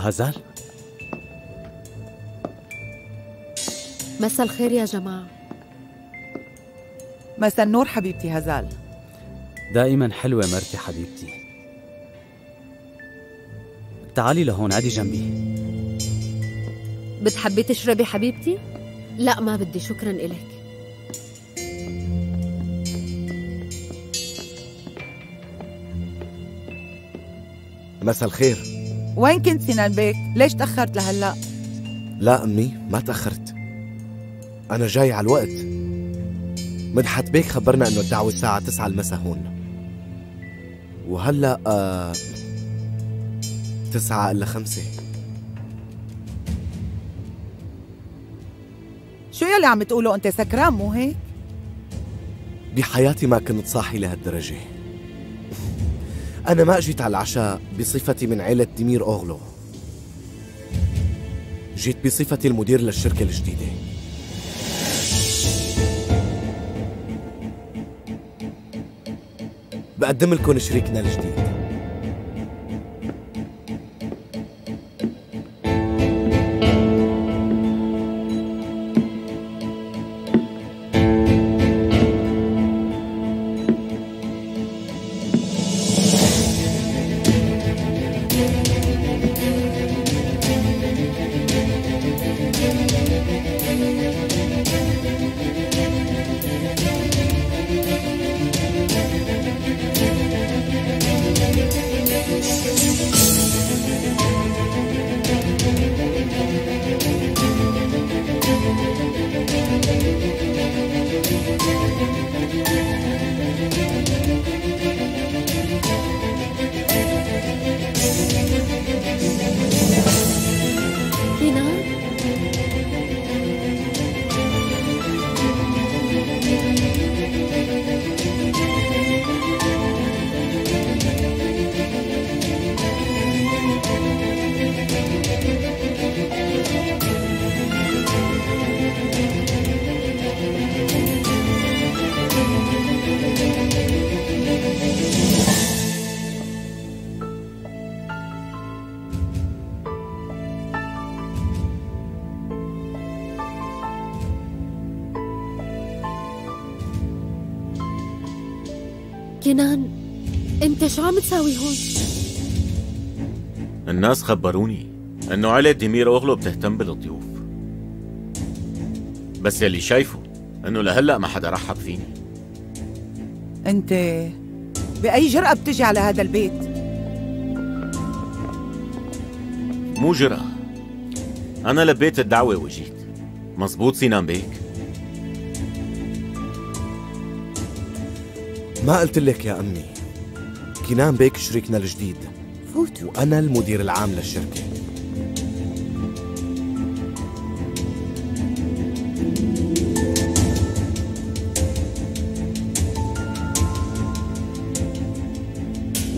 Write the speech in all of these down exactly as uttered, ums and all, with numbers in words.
هازال. مساء الخير يا جماعة. مساء النور حبيبتي هازال. دائما حلوة مرتي حبيبتي. تعالي لهون، عادي جنبي. بتحبي تشربي حبيبتي؟ لا ما بدي، شكرا إلك. مساء الخير. وين كنت سينان بيك؟ ليش تأخرت لهلا؟ لا أمي ما تأخرت، أنا جاي على الوقت. مدحت بيك خبرنا إنه الدعوة الساعة تسعة المساء هون، وهلا آه تسعة إلا خمسة. شو يلي عم تقوله أنت؟ سكران مو هيك؟ بحياتي ما كنت صاحي لهالدرجة. أنا ما أجيت على العشاء بصفتي من عيلة ديمير أوغلو، جيت بصفتي المدير للشركة الجديدة. بقدم لكم شريكنا الجديد. كنان انت شو عم تساوي هون؟ الناس خبروني انه عيلة ديمير أوغلو بتهتم بالضيوف، بس يلي شايفه انه لهلا ما حدا رحب فيني. انت بأي جرأة بتجي على هذا البيت؟ مو جرأة، انا لبيت الدعوة وجيت. مزبوط سينان بيك؟ ما قلت لك يا أمي كنان بيك شريكنا الجديد، فوت، وأنا المدير العام للشركة.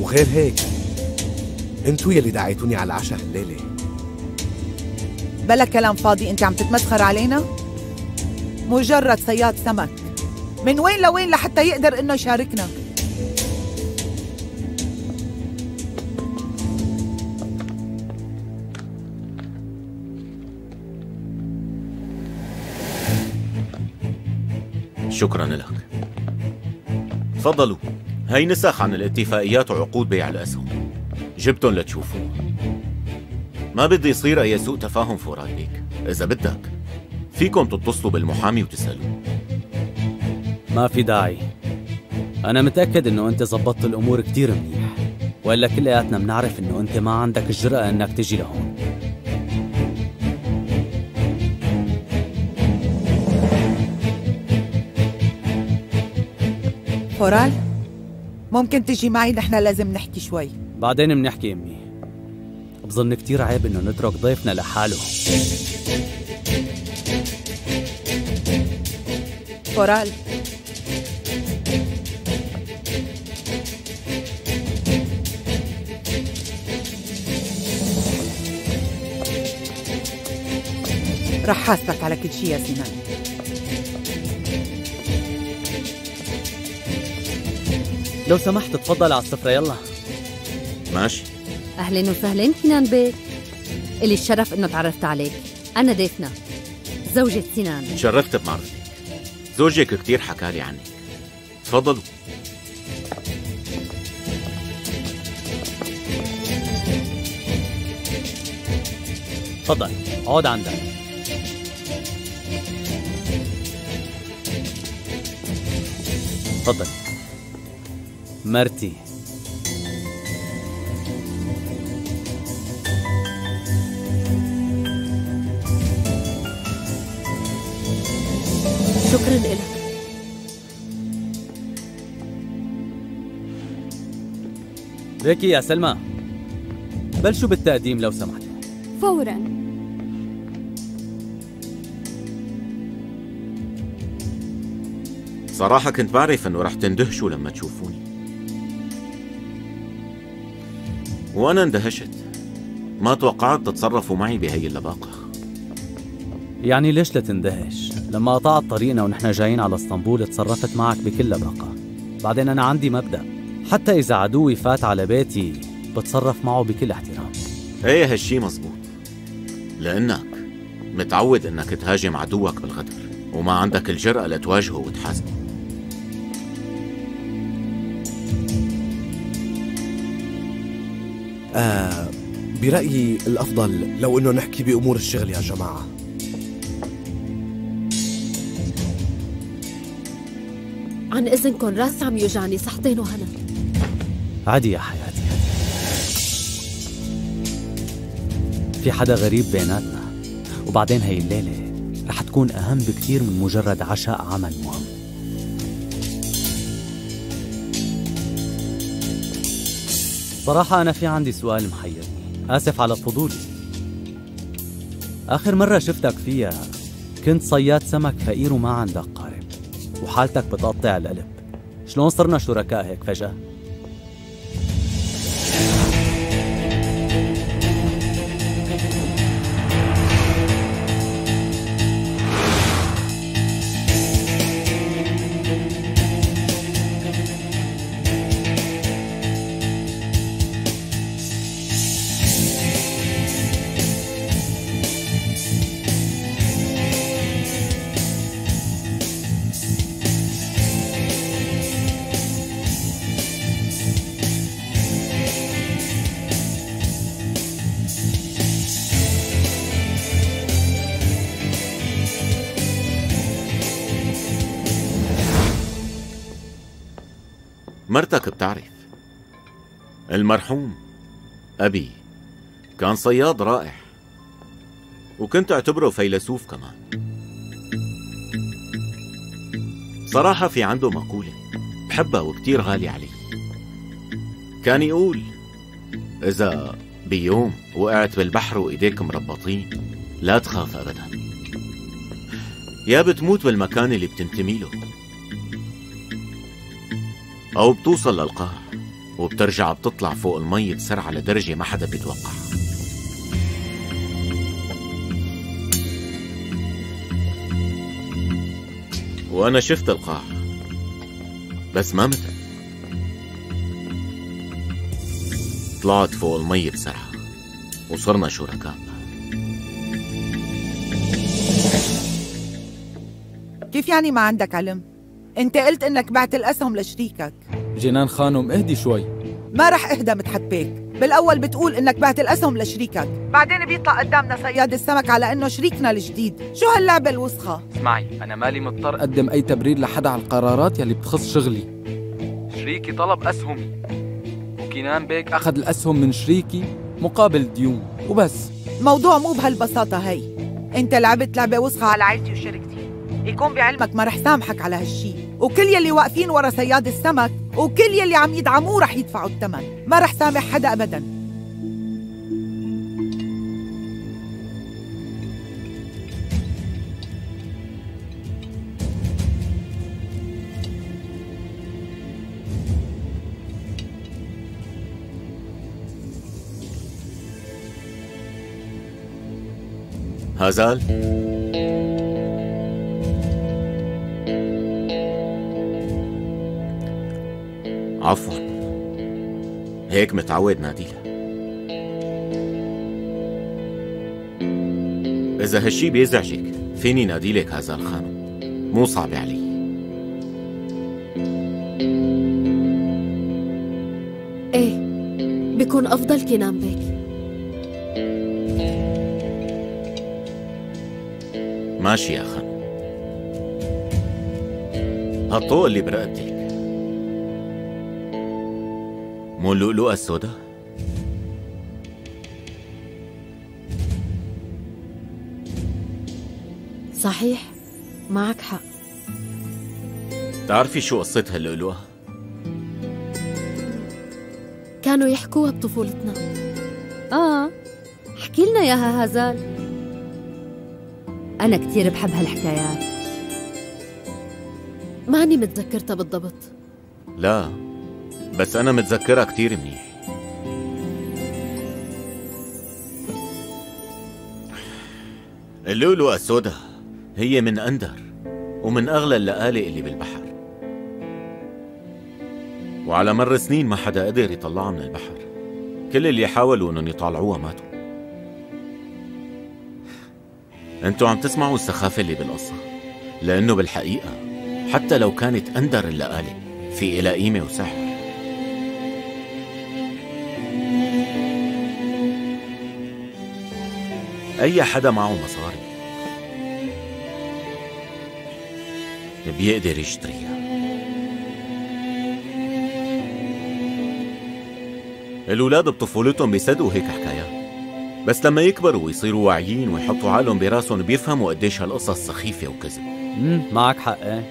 وغير هيك انتو يلي دعيتوني على العشاء الليلة. بلا كلام فاضي، انت عم تتمسخر علينا؟ مجرد صياد سمك، من وين لوين لحتى يقدر انه يشاركنا. شكرا لك. تفضلوا، هي نسخ عن الاتفاقيات وعقود بيع الاسهم، جبتن لتشوفوا. ما بدي يصير اي سوء تفاهم فورال بيك، اذا بدك فيكم تتصلوا بالمحامي وتسألوه. ما في داعي، أنا متأكد إنه أنت زبطت الأمور كتير منيح، وإلا كلياتنا بنعرف إنه أنت ما عندك الجرأة إنك تجي لهون. فورال ممكن تجي معي؟ نحن لازم نحكي شوي. بعدين بنحكي أمي، بظن كتير عيب إنه نترك ضيفنا لحاله. فورال رح حاسبك على كل شيء يا سينان. لو سمحت تفضل على السفرة. يلا ماشي. أهلين وسهلين كنان بيك. إلي الشرف إنه تعرفت عليك. أنا ديفنا زوجة سينان. تشرفت بمعرفتك. زوجك كتير حكالي عنك. تفضلوا. تفضل اقعد عندك. تفضل مرتي. شكرا لك. ليكي يا سلمى، بلشوا بالتقديم لو سمحت. فورا. صراحة كنت بعرف انه رح تندهشوا لما تشوفوني، وانا اندهشت. ما توقعت تتصرفوا معي بهي اللباقة. يعني ليش لا تندهش؟ لما قطعت طريقنا ونحن جايين على اسطنبول تصرفت معك بكل لباقة. بعدين انا عندي مبدأ، حتى اذا عدوي فات على بيتي بتصرف معه بكل احترام. ايه هالشي مزبوط، لانك متعود انك تهاجم عدوك بالغدر وما عندك الجرأة لتواجهه وتحاسبه. آه برأيي الأفضل لو إنه نحكي بأمور الشغل يا جماعة. عن إذنكم، راسي عم يوجعني، صحتين وهنا. عادي يا حياتي، في حدا غريب بيناتنا. وبعدين هي الليلة رح تكون أهم بكثير من مجرد عشاء عمل مهم. صراحة أنا في عندي سؤال محيرني، آسف على فضولي. آخر مرة شفتك فيها كنت صياد سمك فقير وما عندك قارب، وحالتك بتقطع القلب. شلون صرنا شركاء هيك فجأة؟ مرتك بتعرف، المرحوم أبي كان صياد رائع، وكنت أعتبره فيلسوف كمان. صراحة في عنده مقولة بحبها وكتير غالي علي. كان يقول إذا بيوم وقعت بالبحر وإيديك مربطين لا تخاف أبدا، يا بتموت بالمكان اللي بتنتمي له أو بتوصل للقاع وبترجع بتطلع فوق المي بسرعة لدرجة ما حدا بيتوقعها. وأنا شفت القاع بس ما متت، طلعت فوق المي بسرعة وصرنا شركاء. كيف يعني ما عندك علم؟ انت قلت انك بعت الاسهم لشريكك. جنان خانم اهدي شوي. ما رح اهدى متحبيك. بالاول بتقول انك بعت الاسهم لشريكك، بعدين بيطلع قدامنا صياد السمك على انه شريكنا الجديد. شو هاللعبه الوسخه؟ اسمعي، انا مالي مضطر اقدم اي تبرير لحدا على القرارات يلي بتخص شغلي. شريكي طلب اسهمي، وكنان بيك اخذ الاسهم من شريكي مقابل ديون وبس. الموضوع مو بهالبساطه. هي انت لعبت لعبه وسخه على عائلتي وشركتي. يكون بعلمك ما رح سامحك على هالشي، وكل يلي واقفين ورا صياد السمك وكل يلي عم يدعموه رح يدفعوا الثمن. ما رح سامح حدا أبدا. هازال، عفوا، هيك متعود ناديلها. إذا هالشي بيزعجك فيني نادي لك هازال خانم، مو صعب علي. إيه بيكون أفضل كنان بك. ماشي يا خانم. هالطوق اللي برقبتك مو اللؤلؤة السودا؟ صحيح، معك حق. تعرفي شو قصة هاللؤلؤة؟ كانوا يحكوها بطفولتنا. آه احكي لنا ياها هازال. أنا كثير بحب هالحكايات. ماني متذكرتها بالضبط. لا بس أنا متذكرها كثير منيح. اللؤلؤة السودا هي من أندر ومن أغلى اللقالق اللي بالبحر، وعلى مر سنين ما حدا قدر يطلعها من البحر. كل اللي حاولوا انهم يطالعوها ماتوا. انتوا عم تسمعوا السخافة اللي بالقصة، لأنه بالحقيقة حتى لو كانت أندر اللقالق في إلها قيمة وسحر. أي حدا معه مصاري بيقدر يشتريها. الأولاد بطفولتهم بيصدقوا هيك حكايات، بس لما يكبروا ويصيروا واعيين ويحطوا عقلهم براسهم بيفهموا قديش هالقصص سخيفة وكذب. امم معك حق. ايه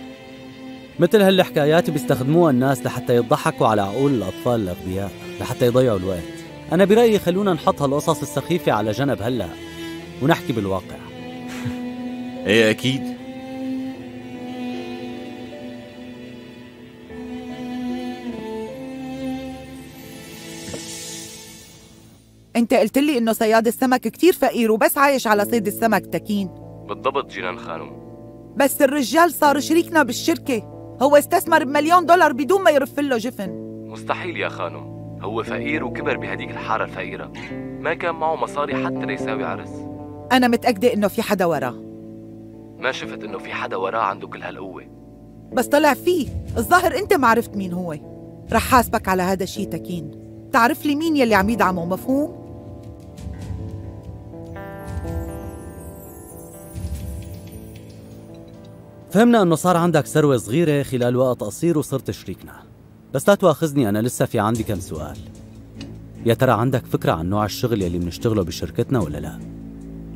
مثل هالحكايات بيستخدموها الناس لحتى يضحكوا على عقول الأطفال الأغبياء، لحتى يضيعوا الوقت. أنا برأيي خلونا نحط هالقصص السخيفة على جنب هلا ونحكي بالواقع. ايه أكيد. انت قلت لي انه صياد السمك كتير فقير وبس عايش على صيد السمك تكين. بالضبط جنان خانم. بس الرجال صار شريكنا بالشركة، هو استثمر بمليون دولار بدون ما يرف له جفن. مستحيل يا خانم، هو فقير وكبر بهديك الحارة الفقيرة، ما كان معه مصاري حتى ليساوي عرس. أنا متأكدة انه في حدا وراه. ما شفت انه في حدا وراه عنده كل هالقوة. بس طلع فيه، الظاهر انت ما عرفت مين هو. رح حاسبك على هذا الشيء تكين. تعرف لي مين يلي عم يدعمه، مفهوم؟ فهمنا انه صار عندك ثروة صغيرة خلال وقت قصير وصرت شريكنا، بس لا تواخذني انا لسه في عندي كم سؤال. يا ترى عندك فكرة عن نوع الشغل يلي بنشتغله بشركتنا ولا لا؟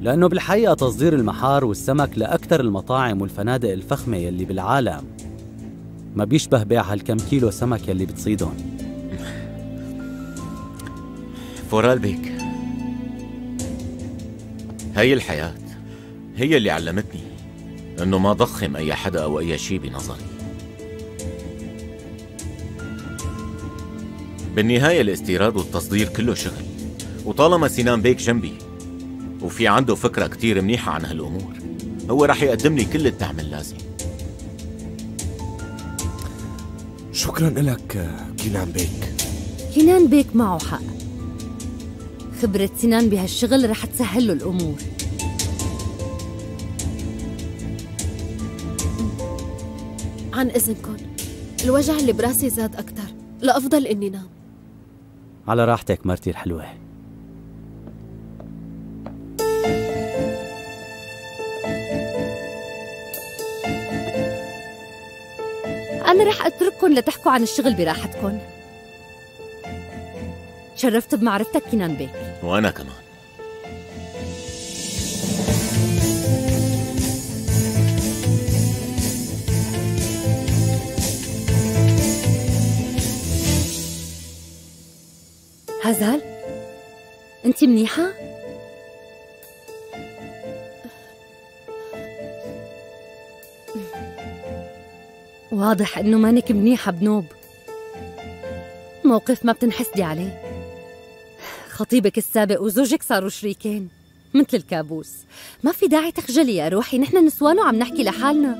لأنه بالحقيقة تصدير المحار والسمك لأكثر المطاعم والفنادق الفخمة يلي بالعالم ما بيشبه بيع هالكم كيلو سمك يلي بتصيدهم. فورال بيك، هي الحياة هي اللي علمتني انه ما ضخم اي حدا او اي شيء بنظري. بالنهاية الاستيراد والتصدير كله شغل، وطالما سينان بيك جنبي وفي عنده فكرة كتير منيحة عن هالأمور هو رح يقدم لي كل الدعم اللازم. شكراً لك كنان بيك. كنان بيك معه حق، خبرة سينان بهالشغل رح تسهل له الأمور. عن إذنكم، الوجع اللي براسي زاد أكتر، لأفضل إني نام. على راحتك مرتي الحلوة. أنا رح أترككم لتحكوا عن الشغل براحتكم. تشرفت بمعرفتك كنان بيك. وأنا كمان. هازال انت منيحة؟ واضح انه مانك منيحة بنوب. موقف ما بتنحسدي عليه. خطيبك السابق وزوجك صاروا شريكين مثل الكابوس. ما في داعي تخجلي يا روحي، نحن نسوان وعم نحكي لحالنا.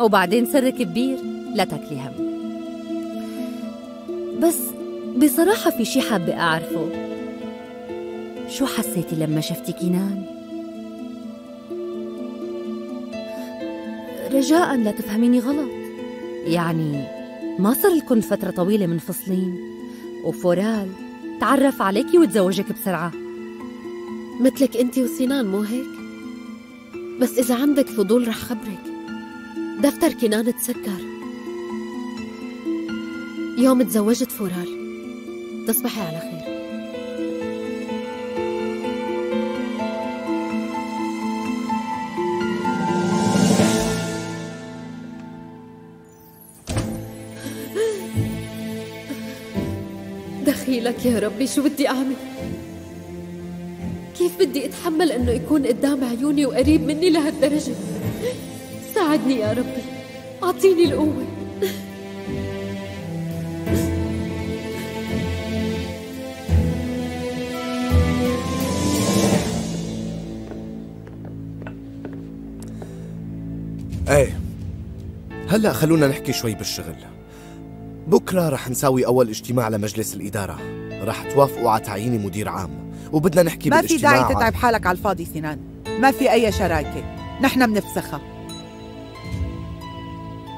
وبعدين سر كبير لا تاكلي هم. بس بصراحة في شي حابة أعرفه. شو حسيتي لما شفتي كنان؟ رجاءً لا تفهميني غلط، يعني ما صار لكن فترة طويلة منفصلين وفورال تعرف عليكي وتزوجك بسرعة مثلك انتي وسينان، مو هيك؟ بس إذا عندك فضول رح خبرك، دفتر كنان تسكر يوم تزوجت فورال. تصبحي على خير. دخيلك يا ربي، شو بدي أعمل؟ كيف بدي أتحمل إنه يكون قدام عيوني وقريب مني لهالدرجة؟ ساعدني يا ربي، أعطيني القوة. ايه هلا خلونا نحكي شوي بالشغل. بكره رح نساوي اول اجتماع لمجلس الاداره، رح توافقوا على تعييني مدير عام وبدنا نحكي ما بالاجتماع. ما في داعي تتعب حالك على الفاضي سينان، ما في اي شراكه، نحن بنفسخها.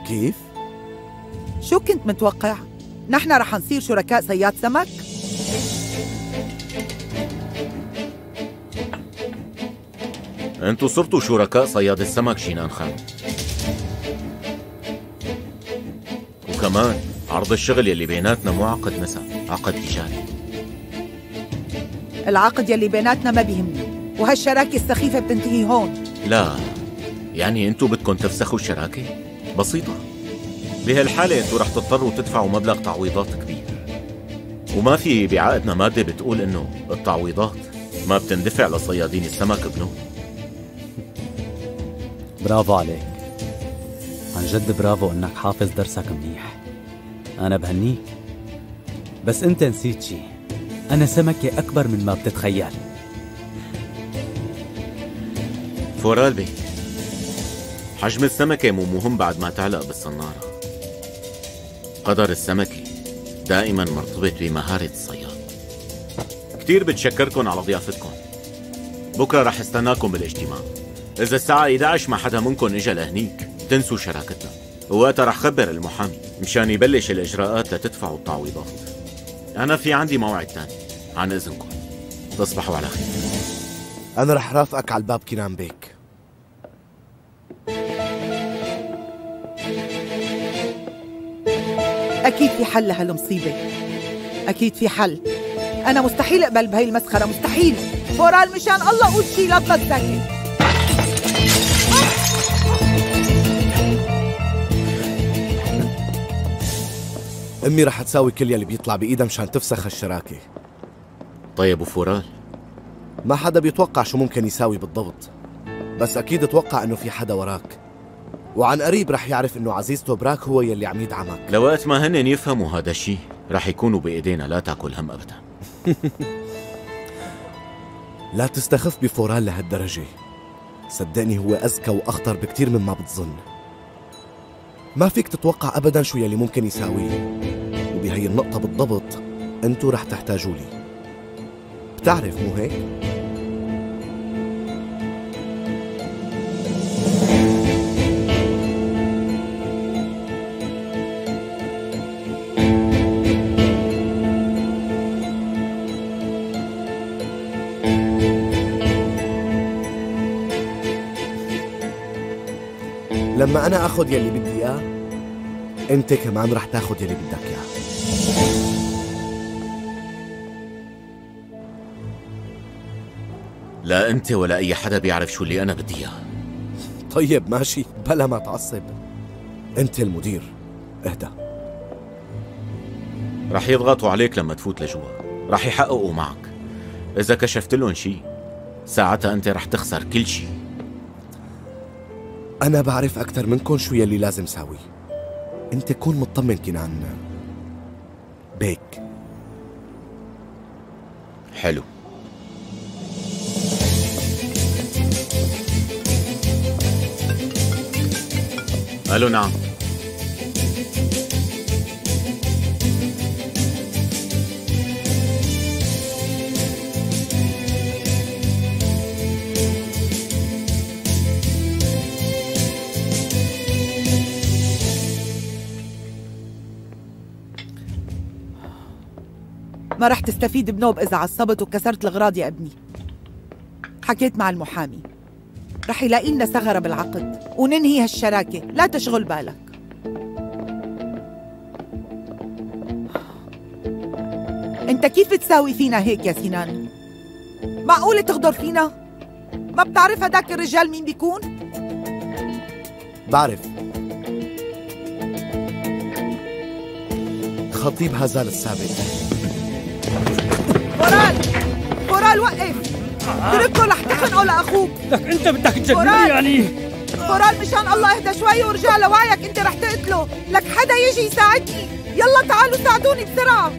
كيف؟ شو كنت متوقع؟ نحن رح نصير شركاء صياد سمك؟ انتو صرتوا شركاء صياد السمك شينان خان، وكمان عرض الشغل يلي بيناتنا مو عقد نسب، عقد إيجاري. العقد يلي بيناتنا ما بيهمني، وهالشراكة السخيفة بتنتهي هون. لا يعني انتو بدكم تفسخوا الشراكة؟ بسيطة، بهالحالة انتو رح تضطروا تدفعوا مبلغ تعويضات كبير، وما في بعقدنا مادة بتقول انه التعويضات ما بتندفع لصيادين السمك بنوم. برافو عليك، عن جد برافو انك حافظ درسك منيح، انا بهنيك. بس انت نسيت شي، انا سمكة اكبر من ما بتتخيل. فورال بي، حجم السمكة مو مهم بعد ما تعلق بالصنارة، قدر السمكة دائما مرتبط بمهارة الصياد. كتير بتشكركن على ضيافتكن، بكرة رح استناكم بالاجتماع. إذا الساعة إحدى عشر ما حدا منكم إجا لهنيك تنسوا شراكتنا، ووقتها رح خبر المحامي مشان يبلش الإجراءات لتدفعوا التعويضات. أنا في عندي موعد تاني، عن إذنكم، تصبحوا على خير. أنا رح رافقك على الباب كنان بيك. أكيد في حل لهالمصيبة، أكيد في حل. أنا مستحيل أقبل بهي المسخرة، مستحيل. فورال مشان الله قول شي، لا تضل ساكت. أمي رح تساوي كل يلي بيطلع بإيدها مشان تفسخ الشراكة. طيب وفورال؟ ما حدا بيتوقع شو ممكن يساوي بالضبط، بس أكيد اتوقع إنه في حدا وراك، وعن قريب رح يعرف إنه عزيز توبراك هو يلي عميد عمك. لوقت ما هن يفهموا هذا الشيء رح يكونوا بإيدينا، لا تاكل هم أبدا. لا تستخف بفورال لهالدرجة، صدقني هو أذكى وأخطر بكتير مما بتظن. ما فيك تتوقع أبدا شو يلي ممكن يساويه، وبهي النقطة بالضبط أنتو رح تحتاجوا لي، بتعرف مو هيك؟ لما أنا آخذ يلي بدي إياه، أنت كمان رح تاخذ يلي بدك إياه. لا أنت ولا أي حدا بيعرف شو اللي أنا بدي إياه. طيب ماشي، بلا ما تعصب، أنت المدير، اهدى. رح يضغطوا عليك لما تفوت لجوا، رح يحققوا معك. إذا كشفت لهم شي، ساعتها أنت رح تخسر كل شي. أنا بعرف أكتر منكم شو يلي لازم ساوي. أنت كون مطمن كنان بيك. حلو. ألو نعم. ما راح تستفيد بنوب إذا عصبت وكسرت الغراض يا ابني. حكيت مع المحامي، راح يلاقي لنا ثغرة بالعقد وننهي هالشراكة، لا تشغل بالك. أنت كيف تساوي فينا هيك يا سينان؟ معقولة تغدر فينا؟ ما بتعرف هداك الرجال مين بيكون؟ بعرف، خطيب هازال السابق. فورال فورال وقف، تركته رح تخنقه لاخوك. لك انت بدك تجنني يعني؟ فورال مشان الله اهدى شوي ورجع لوعيك، انت رح تقتله. لك حدا يجي يساعدني، يلا تعالوا ساعدوني بسرعه.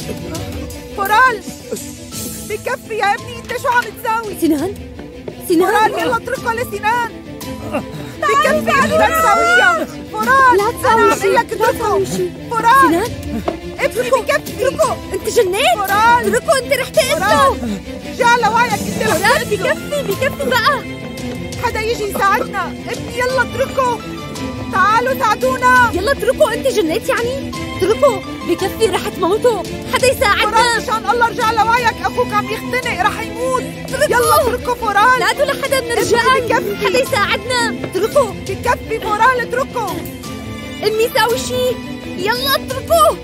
فورال بكفي يا ابني، انت شو عم تساوي؟ سينان سينان فورال يلا اتركه لسينان. بكفي علي، لا تساويها فورال، لا تساوي شيء، لا تساوي شيء فورال. اتركوا اتركوا، انت جنيت؟ اتركوا، انت رح تقتله. رجع لوعيك، انت رح تقتله. بكفي بكفي بقى، حدا يجي يساعدنا ابني، يلا اتركوا، تعالوا ساعدونا. يلا اتركوا، انت جنيت يعني؟ اتركوا بكفي، رح تموته، حدا يساعدنا فورال مشان الله. رجع لوعيك، اخوك عم يختنق رح يموت. اتركوا، يلا اتركوا فورال، لا تقول لحدا من الرجال، حدا يساعدنا. اتركوا بكفي فورال، اتركوا امي ساوي شيء، يلا اتركوه.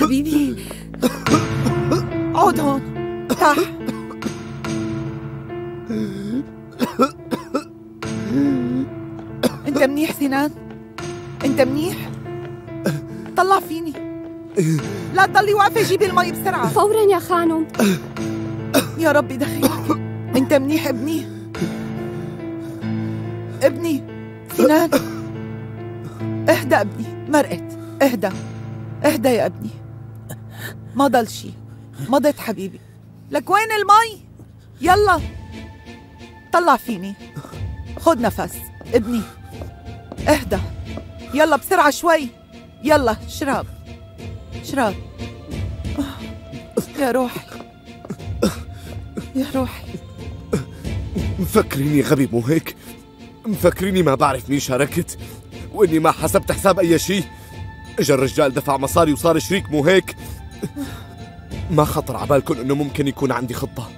حبيبي اقعد هون، ارتاح. انت منيح سينان؟ انت منيح؟ طلع فيني، لا تضلي واقفه، جيبي المي بسرعه فورا يا خانم. يا ربي دخيلك، انت منيح ابني؟ ابني سينان، اهدى ابني، مرقت، اهدى اهدى يا ابني، ما ضل شي، مضت حبيبي. لك وين المي؟ يلا طلع فيني، خد نفس ابني، اهدى، يلا بسرعة شوي، يلا شراب شراب. يا روحي يا روحي، مفكريني غبي مو هيك؟ مفكريني ما بعرف مين شاركت واني ما حسبت حساب اي شيء؟ اجا الرجال دفع مصاري وصار شريك مو هيك؟ ما خطر عبالكم انه ممكن يكون عندي خطة؟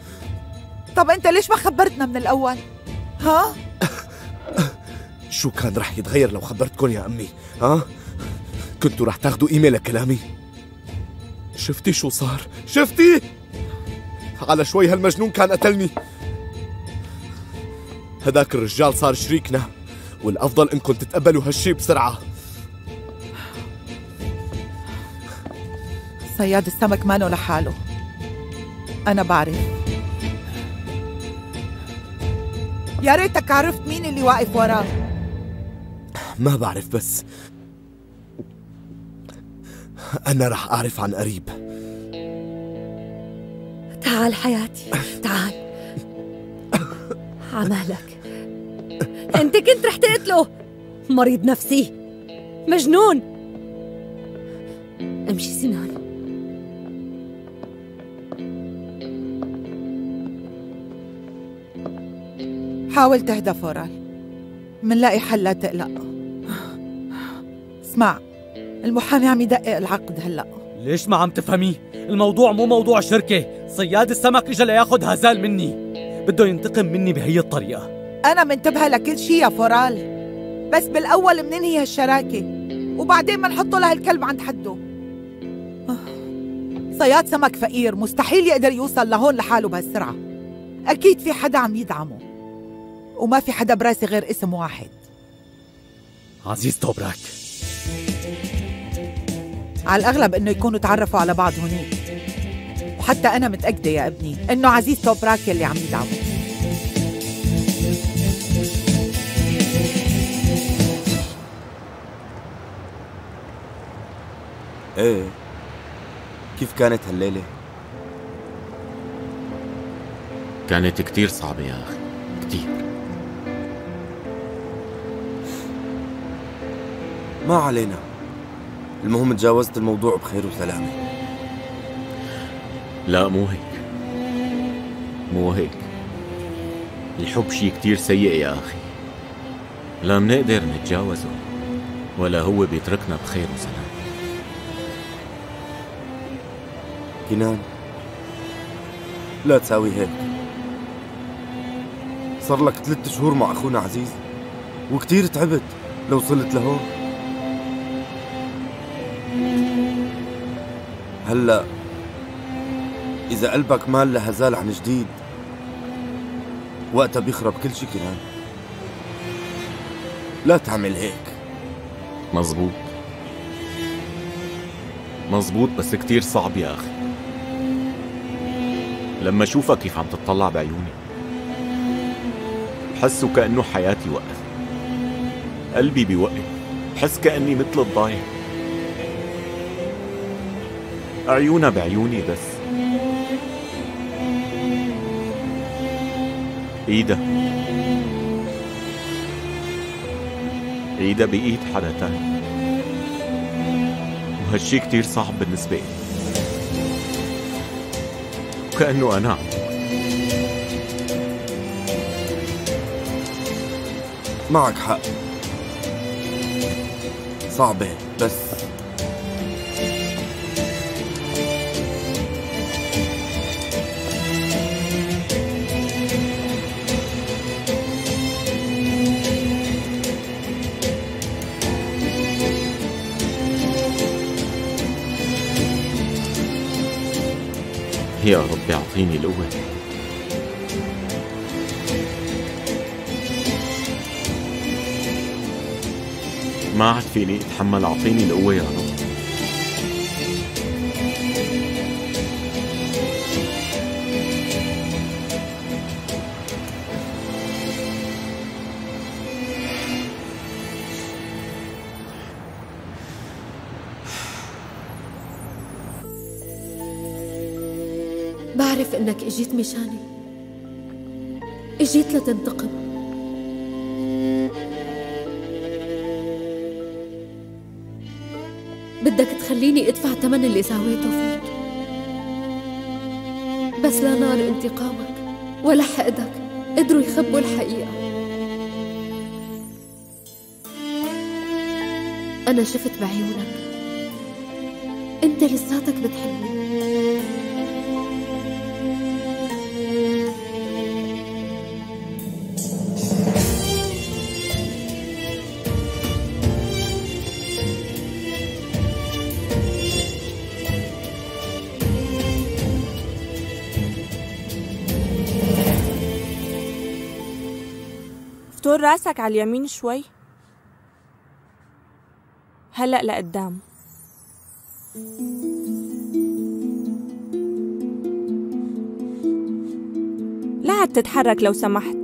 طب انت ليش ما خبرتنا من الاول؟ ها؟ شو كان رح يتغير لو خبرتكم يا امي؟ ها؟ كنتوا رح تاخذوا قيمة لكلامي؟ شفتي شو صار؟ شفتي؟ على شوي هالمجنون كان قتلني. هداك الرجال صار شريكنا، والافضل انكم تتقبلوا هالشي بسرعة. صياد السمك مانو لحاله، أنا بعرف. يا ريتك عرفت مين اللي واقف وراه. ما بعرف، بس أنا رح أعرف عن قريب. تعال حياتي تعال. عمالك أنت كنت رح تقتله، مريض نفسي مجنون. امشي سينان. حاول تهدى فورال، منلاقي حل، لا تقلق. اسمع، المحامي عم يدقق العقد هلا. ليش ما عم تفهمي؟ الموضوع مو موضوع شركة، صياد السمك اجى لياخذ هازال مني، بده ينتقم مني بهي الطريقة. أنا منتبهة لكل شيء يا فورال، بس بالأول مننهي هالشراكة وبعدين منحطه لهالكلب عند حده. صياد سمك فقير، مستحيل يقدر يوصل لهون لحاله بهالسرعة، أكيد في حدا عم يدعمه، وما في حدا براسي غير اسم واحد، عزيز توبراك. على الأغلب إنه يكونوا تعرفوا على بعض هنيك، وحتى أنا متأكدة يا ابني إنه عزيز توبراك اللي عم يدعمه. إيه كيف كانت هالليلة؟ كانت كتير صعبة يا أخي، كتير. ما علينا، المهم تجاوزت الموضوع بخير وسلامة. لا مو هيك، مو هيك، الحب شي كتير سيء يا أخي، لا منقدر نتجاوزه ولا هو بيتركنا بخير وسلام. كنان لا تساوي هيك، صار لك ثلاث شهور مع أخونا عزيز وكتير تعبت لو وصلت لهون. هلأ إذا قلبك مال لهزال عن جديد وقتها بيخرب كل شي. كنان لا تعمل هيك. مظبوط مظبوط، بس كتير صعب يا أخي لما أشوفك كيف عم تتطلع بعيوني، بحس وكأنه حياتي وقف، قلبي بيوقف، بحس كأني مثل الضايع. عيونها بعيوني بس، إيدها إيدها بإيد حدا تاني، وهالشي كتير صعب بالنسبة لي، وكأنه أنا معك حق صعبة، بس يا رب اعطيني القوة. ما عاد فيني اتحمل، اعطيني القوة يا رب. بعرف انك اجيت مشاني، اجيت لتنتقم. بدك تخليني ادفع ثمن اللي سويته فيك، بس لا نار انتقامك ولا حقدك قدروا يخبوا الحقيقة. انا شفت بعيونك انت لساتك بتحبني، دور راسك على اليمين شوي، هلأ لقدام. لا عاد تتحرك لو سمحت.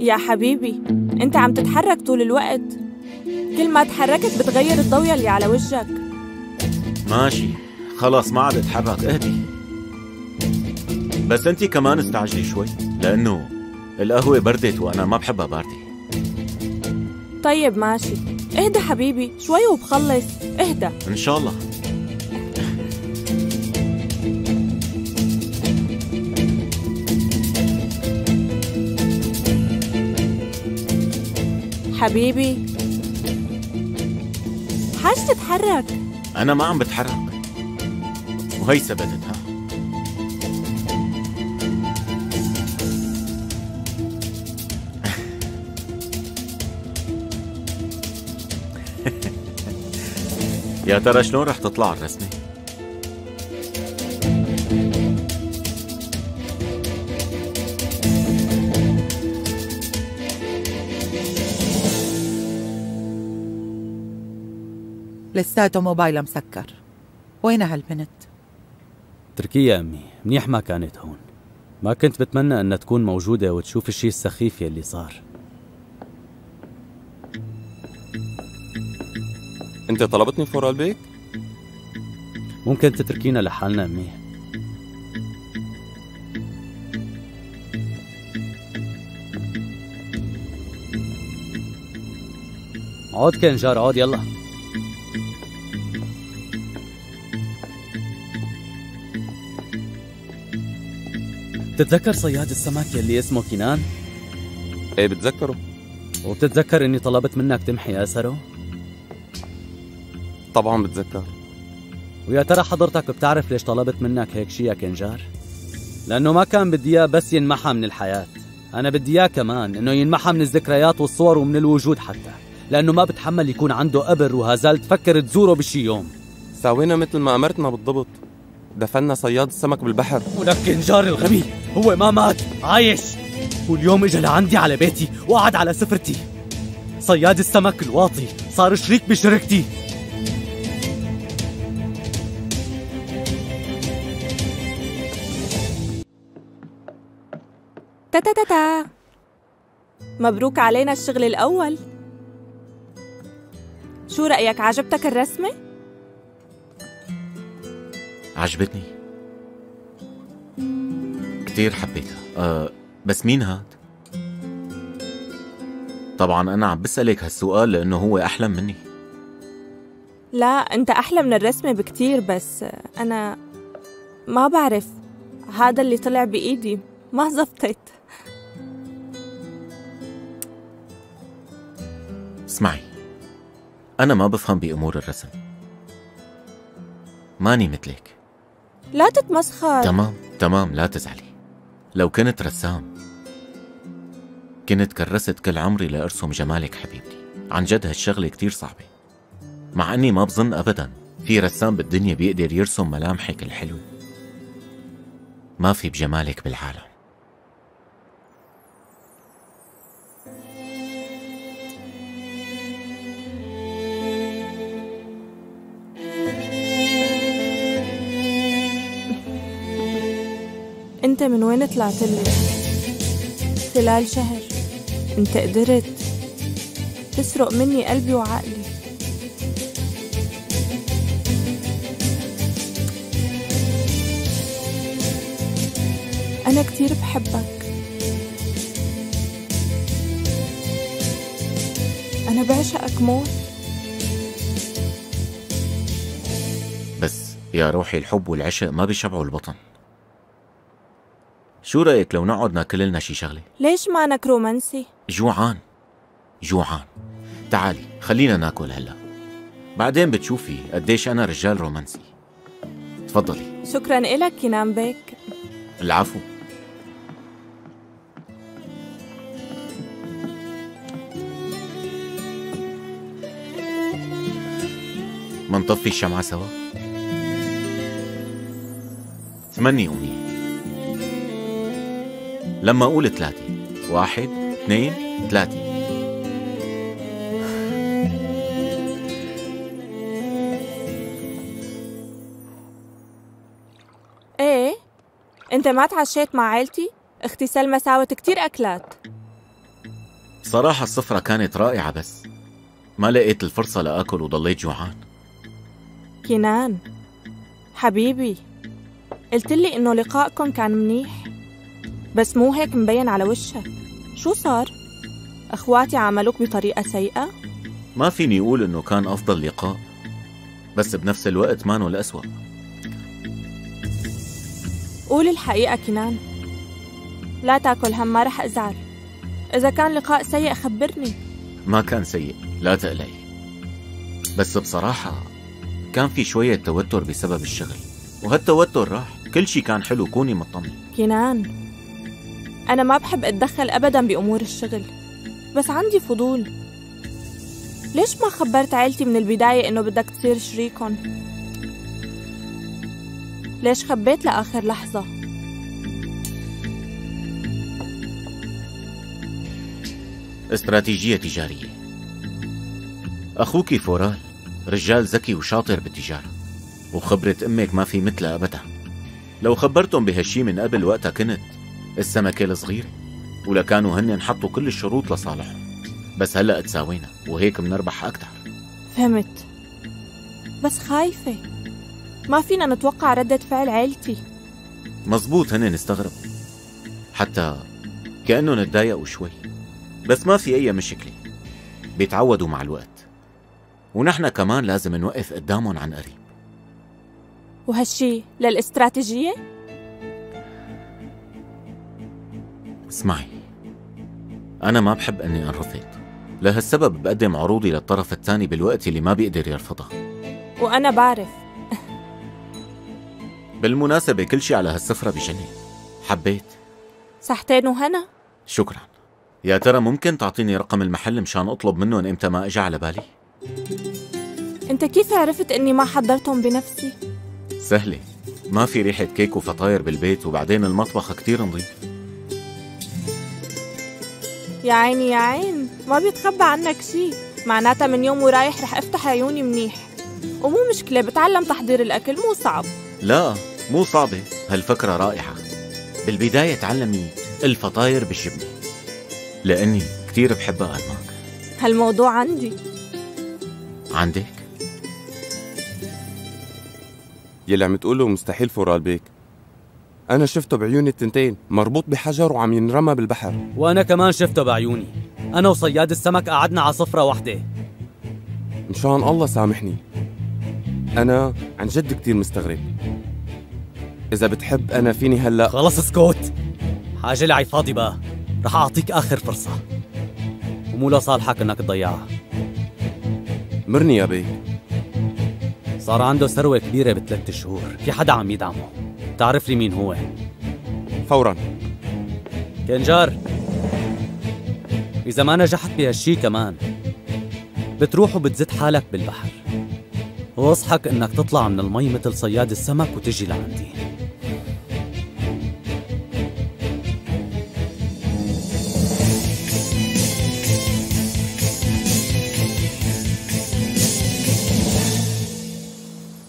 يا حبيبي انت عم تتحرك طول الوقت، كل ما تحركت بتغير الضوية اللي على وجهك. ماشي خلاص ما عاد اتحرك، اهدي. بس انتي كمان استعجلي شوي لأنه القهوة بردت وأنا ما بحبها باردة. طيب ماشي، اهدى حبيبي شوي وبخلص، اهدى إن شاء الله. حبيبي حاج تتحرك. أنا ما عم بتحرك وهي ثبتتها. يا ترى شلون رح تطلع الرسمة؟ لساته موبايلها مسكر. وينها هالبنت؟ تركيا أمي، منيح ما كانت هون، ما كنت بتمنى أنها تكون موجودة وتشوف الشيء السخيف يلي صار. أنت طلبتني فورال بيك؟ ممكن تتركينا لحالنا أمي؟ اقعد كده نجار، اقعد يلا. تتذكر صياد السمك اللي اسمه كنان؟ ايه بتذكره. وبتتذكر اني طلبت منك تمحي اثره؟ طبعا بتذكر. ويا ترى حضرتك بتعرف ليش طلبت منك هيك شيء يا كنجار؟ لانه ما كان بدي اياه بس ينمحى من الحياه، انا بدي اياه كمان انه ينمحى من الذكريات والصور ومن الوجود حتى، لانه ما بتحمل يكون عنده إبر وهازال تفكر تزوره بشي يوم. سوينا مثل ما امرتنا بالضبط، دفنا صياد السمك بالبحر. ولك كنجار الغبي، هو ما مات، عايش. واليوم اجى لعندي على بيتي وقعد على سفرتي. صياد السمك الواطي صار شريك بشركتي. تاتا تاتا، مبروك علينا الشغل الأول. شو رأيك، عجبتك الرسمة؟ عجبتني كتير، حبيتها. أه بس مين هاد؟ طبعا أنا عم بسألك هالسؤال لأنه هو أحلم مني. لا أنت أحلى من الرسمة بكتير، بس أنا ما بعرف، هذا اللي طلع بإيدي ما زبطت. اسمعي، أنا ما بفهم بأمور الرسم، ماني مثلك. لا تتمسخر. تمام تمام لا تزعلي، لو كنت رسام كنت كرست كل عمري لأرسم جمالك حبيبتي. عن جد هالشغلة كتير صعبة، مع أني ما بظن أبدا في رسام بالدنيا بيقدر يرسم ملامحك الحلو. ما في بجمالك بالعالم. انت من وين طلعت لي؟ خلال شهر انت قدرت تسرق مني قلبي وعقلي. انا كتير بحبك، انا بعشقك موت. بس يا روحي الحب والعشق ما بيشبعوا البطن. شو رأيك لو نقعد ناكل لنا شي شغلة؟ ليش مانك رومانسي؟ جوعان جوعان. تعالي خلينا ناكل هلا، بعدين بتشوفي قديش أنا رجال رومانسي. تفضلي. شكرا إلك كنان بيك. العفو. منطفي الشمعة سوا. تمني أمنية، لما أقول ثلاثة، واحد، اثنين، ثلاثة. إيه؟ أنت ما تعشيت مع عائلتي؟ أختي سلمى ساوت كتير أكلات. صراحة السفرة كانت رائعة، بس ما لقيت الفرصة لآكل وضليت جوعان. كنان حبيبي، قلت لي إنه لقائكم كان منيح، بس مو هيك مبين على وشك. شو صار؟ اخواتي عملوك بطريقة سيئة؟ ما فيني اقول انه كان افضل لقاء، بس بنفس الوقت مانو الأسوأ. قول الحقيقة كنان، لا تاكل هم، ما رح ازعل. اذا كان لقاء سيء خبرني. ما كان سيء لا تقلقي، بس بصراحة كان في شوية توتر بسبب الشغل، وهالتوتر راح. كل شي كان حلو، كوني مطمن. كنان أنا ما بحب أتدخل أبداً بأمور الشغل، بس عندي فضول، ليش ما خبرت عيلتي من البداية إنه بدك تصير شريكهم؟ ليش خبيت لآخر لحظة؟ استراتيجية تجارية. أخوكي فورال رجال ذكي وشاطر بالتجارة، وخبرة أمك ما في مثلها أبداً. لو خبرتهم بهالشي من قبل وقتها كنت السمكة الصغيرة، ولكانوا هن حطوا كل الشروط لصالحهم. بس هلأ تساوينا وهيك بنربح أكثر. فهمت، بس خايفة ما فينا نتوقع ردة فعل عيلتي. مزبوط، هن نستغرب حتى كأنه نتضايقوا شوي، بس ما في أي مشكلة، بيتعودوا مع الوقت. ونحن كمان لازم نوقف قدامهم عن قريب. وهالشي للاستراتيجية؟ اسمعي، أنا ما بحب أني أنرفض، لهالسبب بقدم عروضي للطرف الثاني بالوقت اللي ما بيقدر يرفضها. وأنا بعرف. بالمناسبة كل شي على هالسفرة بجنن، حبيت. صحتين وهنا. شكرا. يا ترى ممكن تعطيني رقم المحل مشان أطلب منهم إمتى ما إجا على بالي؟ أنت كيف عرفت إني ما حضرتهم بنفسي؟ سهلة، ما في ريحة كيك وفطاير بالبيت، وبعدين المطبخ كتير نظيف. يا عيني يا عين، ما بيتخبى عنك شي، معناتها من يوم ورايح رح أفتح عيوني منيح. ومو مشكلة، بتعلم تحضير الأكل، مو صعب. لا، مو صعبة، هالفكرة رائعة. بالبداية تعلمي الفطاير بالجبنة، لأني كتير بحبها. أرماك، هالموضوع عندي. عندك؟ يلي عم تقوله مستحيل فورال بيك، أنا شفته بعيوني التنتين، مربوط بحجر وعم ينرمى بالبحر. وأنا كمان شفته بعيوني، أنا وصياد السمك قعدنا على صفرة وحدة. إن شاء الله سامحني، أنا عن جد كتير مستغرب. إذا بتحب أنا فيني هلأ. خلص اسكت، حاجة لعي فاضي بقى، رح أعطيك آخر فرصة ومو لصالحك إنك تضيعها. مرني يا بي. صار عنده ثروة كبيرة بثلاث شهور، في حدا عم يدعمه، تعرف لي مين هو؟ فورا. كنجار، إذا ما نجحت بهالشي كمان بتروح وبتزت حالك بالبحر، وأصحك إنك تطلع من المي مثل صياد السمك وتجي لعندي.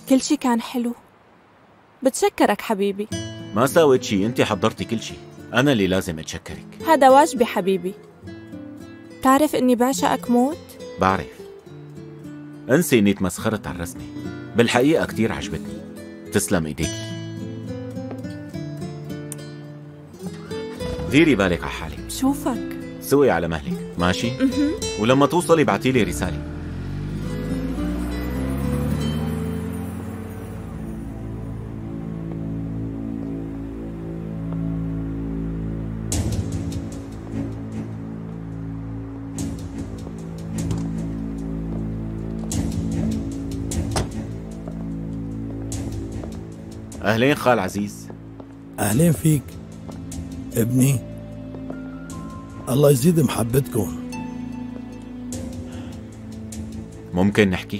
كل شي كان حلو، بتشكرك حبيبي. ما ساويت شي، انت حضرتي كل شي، انا اللي لازم اتشكرك. هذا واجبي حبيبي. بتعرف اني بعشقك موت؟ بعرف، انسي اني تمسخرت على الرسمة، بالحقيقة كتير عجبتني، تسلم ايديكي. ديري بالك على حالك. بشوفك. سوي على مهلك، ماشي؟ ولما توصلي ابعتيلي رسالة. أهلين خال عزيز. أهلين فيك ابني، الله يزيد محبتكم. ممكن نحكي؟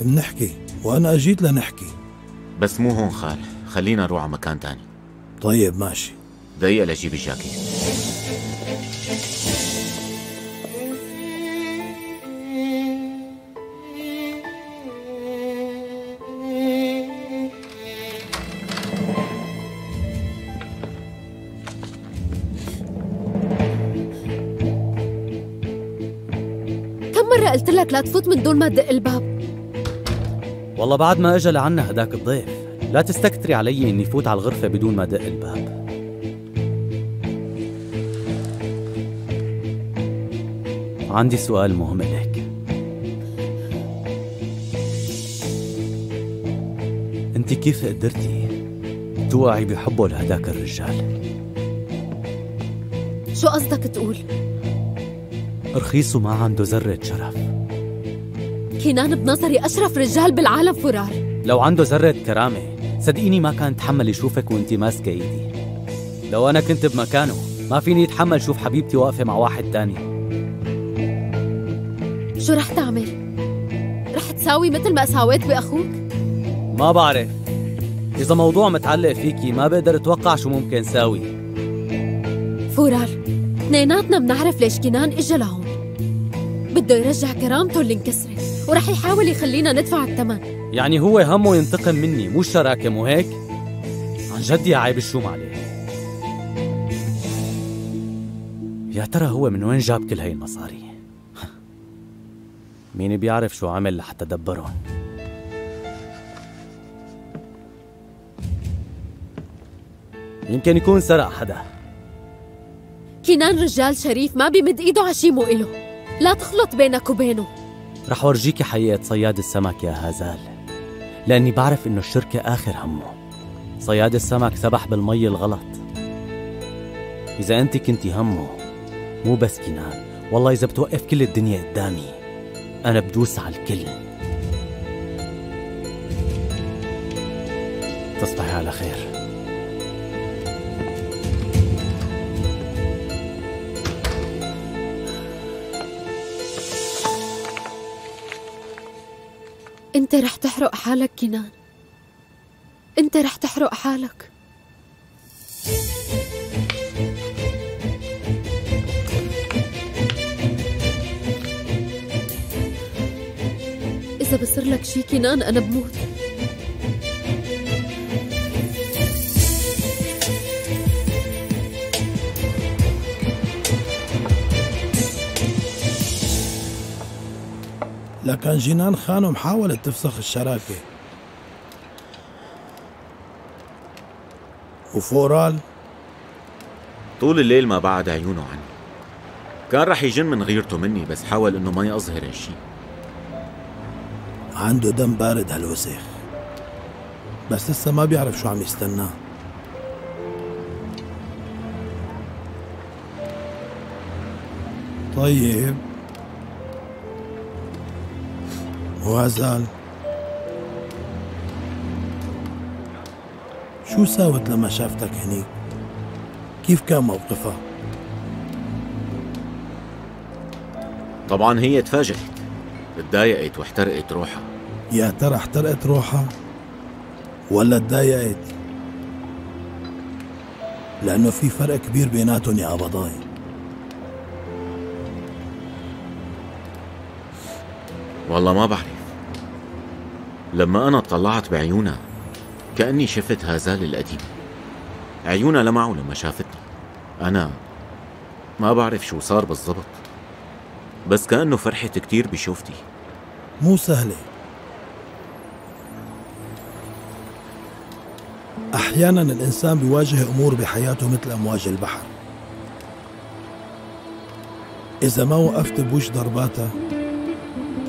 بنحكي، وأنا أجيت لنحكي. بس مو هون خال، خلينا نروح على مكان تاني. طيب ماشي. دقيقة لأجيب الجاكيت. قلت لك لا تفوت من دون ما تدق الباب. والله بعد ما اجى لعنا هداك الضيف، لا تستكتري علي اني فوت على الغرفة بدون ما دق الباب. عندي سؤال مهم لك، انت كيف قدرتي توقعي بحبه لهداك الرجال؟ شو قصدك تقول؟ رخيص وما عنده ذرة شرف. كنان بنظري أشرف رجال بالعالم فورال. لو عنده ذرة كرامة صدقيني ما كان تحمل يشوفك وانتي ماسكة ايدي. لو أنا كنت بمكانه ما فيني أتحمل شوف حبيبتي واقفة مع واحد تاني. شو رح تعمل؟ رح تساوي مثل ما ساويت بأخوك؟ ما بعرف، إذا موضوع متعلق فيكي ما بقدر أتوقع شو ممكن ساوي. فورال، اثنيناتنا بنعرف ليش كنان اجى لهون، بده يرجع كرامته اللي انكسرت، ورح يحاول يخلينا ندفع الثمن. يعني هو همه ينتقم مني مو الشراكه، مو هيك؟ عن جد يا عيب الشوم عليه. يا ترى هو من وين جاب كل هاي المصاري؟ مين بيعرف شو عمل لحتى دبرهم؟ يمكن يكون سرق حدا. كنان رجال شريف ما بيمد ايده على شي مو إله، لا تخلط بينك وبينه. رح ورجيكي حقيقة صياد السمك يا هازال، لأني بعرف إنه الشركة آخر همه. صياد السمك سبح بالمي الغلط. إذا أنت كنتي همه مو بس كنان، والله إذا بتوقف كل الدنيا قدامي أنا بدوس على الكل. تصبحي على خير. أنت رح تحرق حالك كنان، أنت رح تحرق حالك. إذا بصير لك شي كنان أنا بموت. لكن جنان خانم حاولت تفسخ الشراكة، وفورال طول الليل ما بعد عيونه عني. كان رح يجن من غيرته مني، بس حاول انه ما يظهر هالشي. عنده دم بارد هالوسخ، بس لسه ما بيعرف شو عم يستناه. طيب وهازال، شو ساوت لما شافتك هنيك؟ كيف كان موقفها؟ طبعا هي تفاجئت، اتضايقت واحترقت روحها. يا ترى احترقت روحها ولا اتضايقت؟ لأنه في فرق كبير بيناتهم يا قبضاي. والله ما بعرف، لما أنا اطلعت بعيونها كأني شفت هازال القديم. عيونها لمعوا لما شافتني. أنا ما بعرف شو صار بالضبط، بس كأنه فرحت كتير بشوفتي. مو سهلة، أحيانا الإنسان بيواجه أمور بحياته مثل أمواج البحر، إذا ما وقفت بوش ضرباتها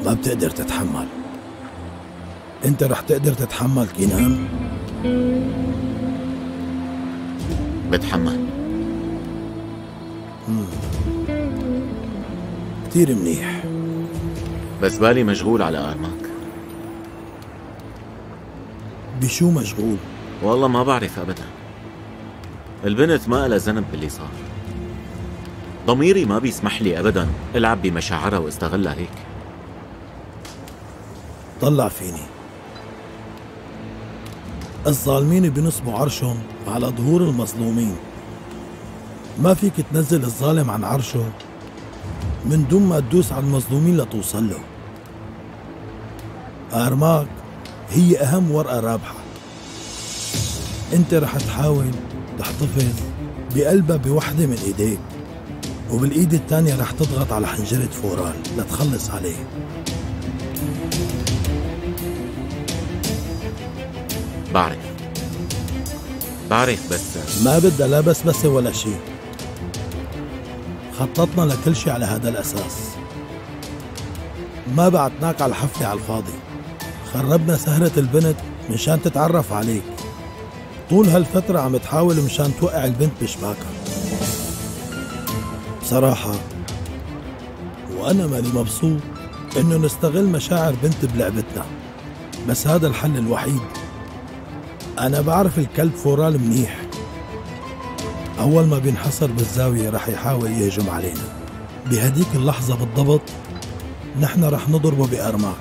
ما بتقدر تتحمل. انت رح تقدر تتحمل كنان؟ بتحمل. مم. كتير منيح، بس بالي مشغول على أرماك. بشو مشغول؟ والله ما بعرف أبدا. البنت ما لها ذنب باللي صار، ضميري ما بيسمح لي أبدا ألعب بمشاعرها واستغلها هيك. طلع فيني، الظالمين بنصبوا عرشهم على ظهور المظلومين. ما فيك تنزل الظالم عن عرشه من دون ما تدوس على المظلومين لتوصل له. أرماك هي أهم ورقة رابحة، أنت رح تحاول تحتفظ بقلبها بوحدة من إيديك، وبالإيد الثانية رح تضغط على حنجرة فورال لتخلص عليه. بعرف بعرف بس ما بدها لا بس بس ولا شيء. خططنا لكل شيء على هذا الأساس، ما بعتناك على الحفلة على الفاضي. خربنا سهرة البنت مشان تتعرف عليك. طول هالفترة عم تحاول مشان توقع البنت بشباكها. بصراحة وأنا مالي مبسوط إنه نستغل مشاعر بنت بلعبتنا، بس هذا الحل الوحيد. أنا بعرف الكلب فورال منيح، أول ما بينحصر بالزاوية رح يحاول يهجم علينا. بهديك اللحظة بالضبط نحن رح نضربه بأرماك،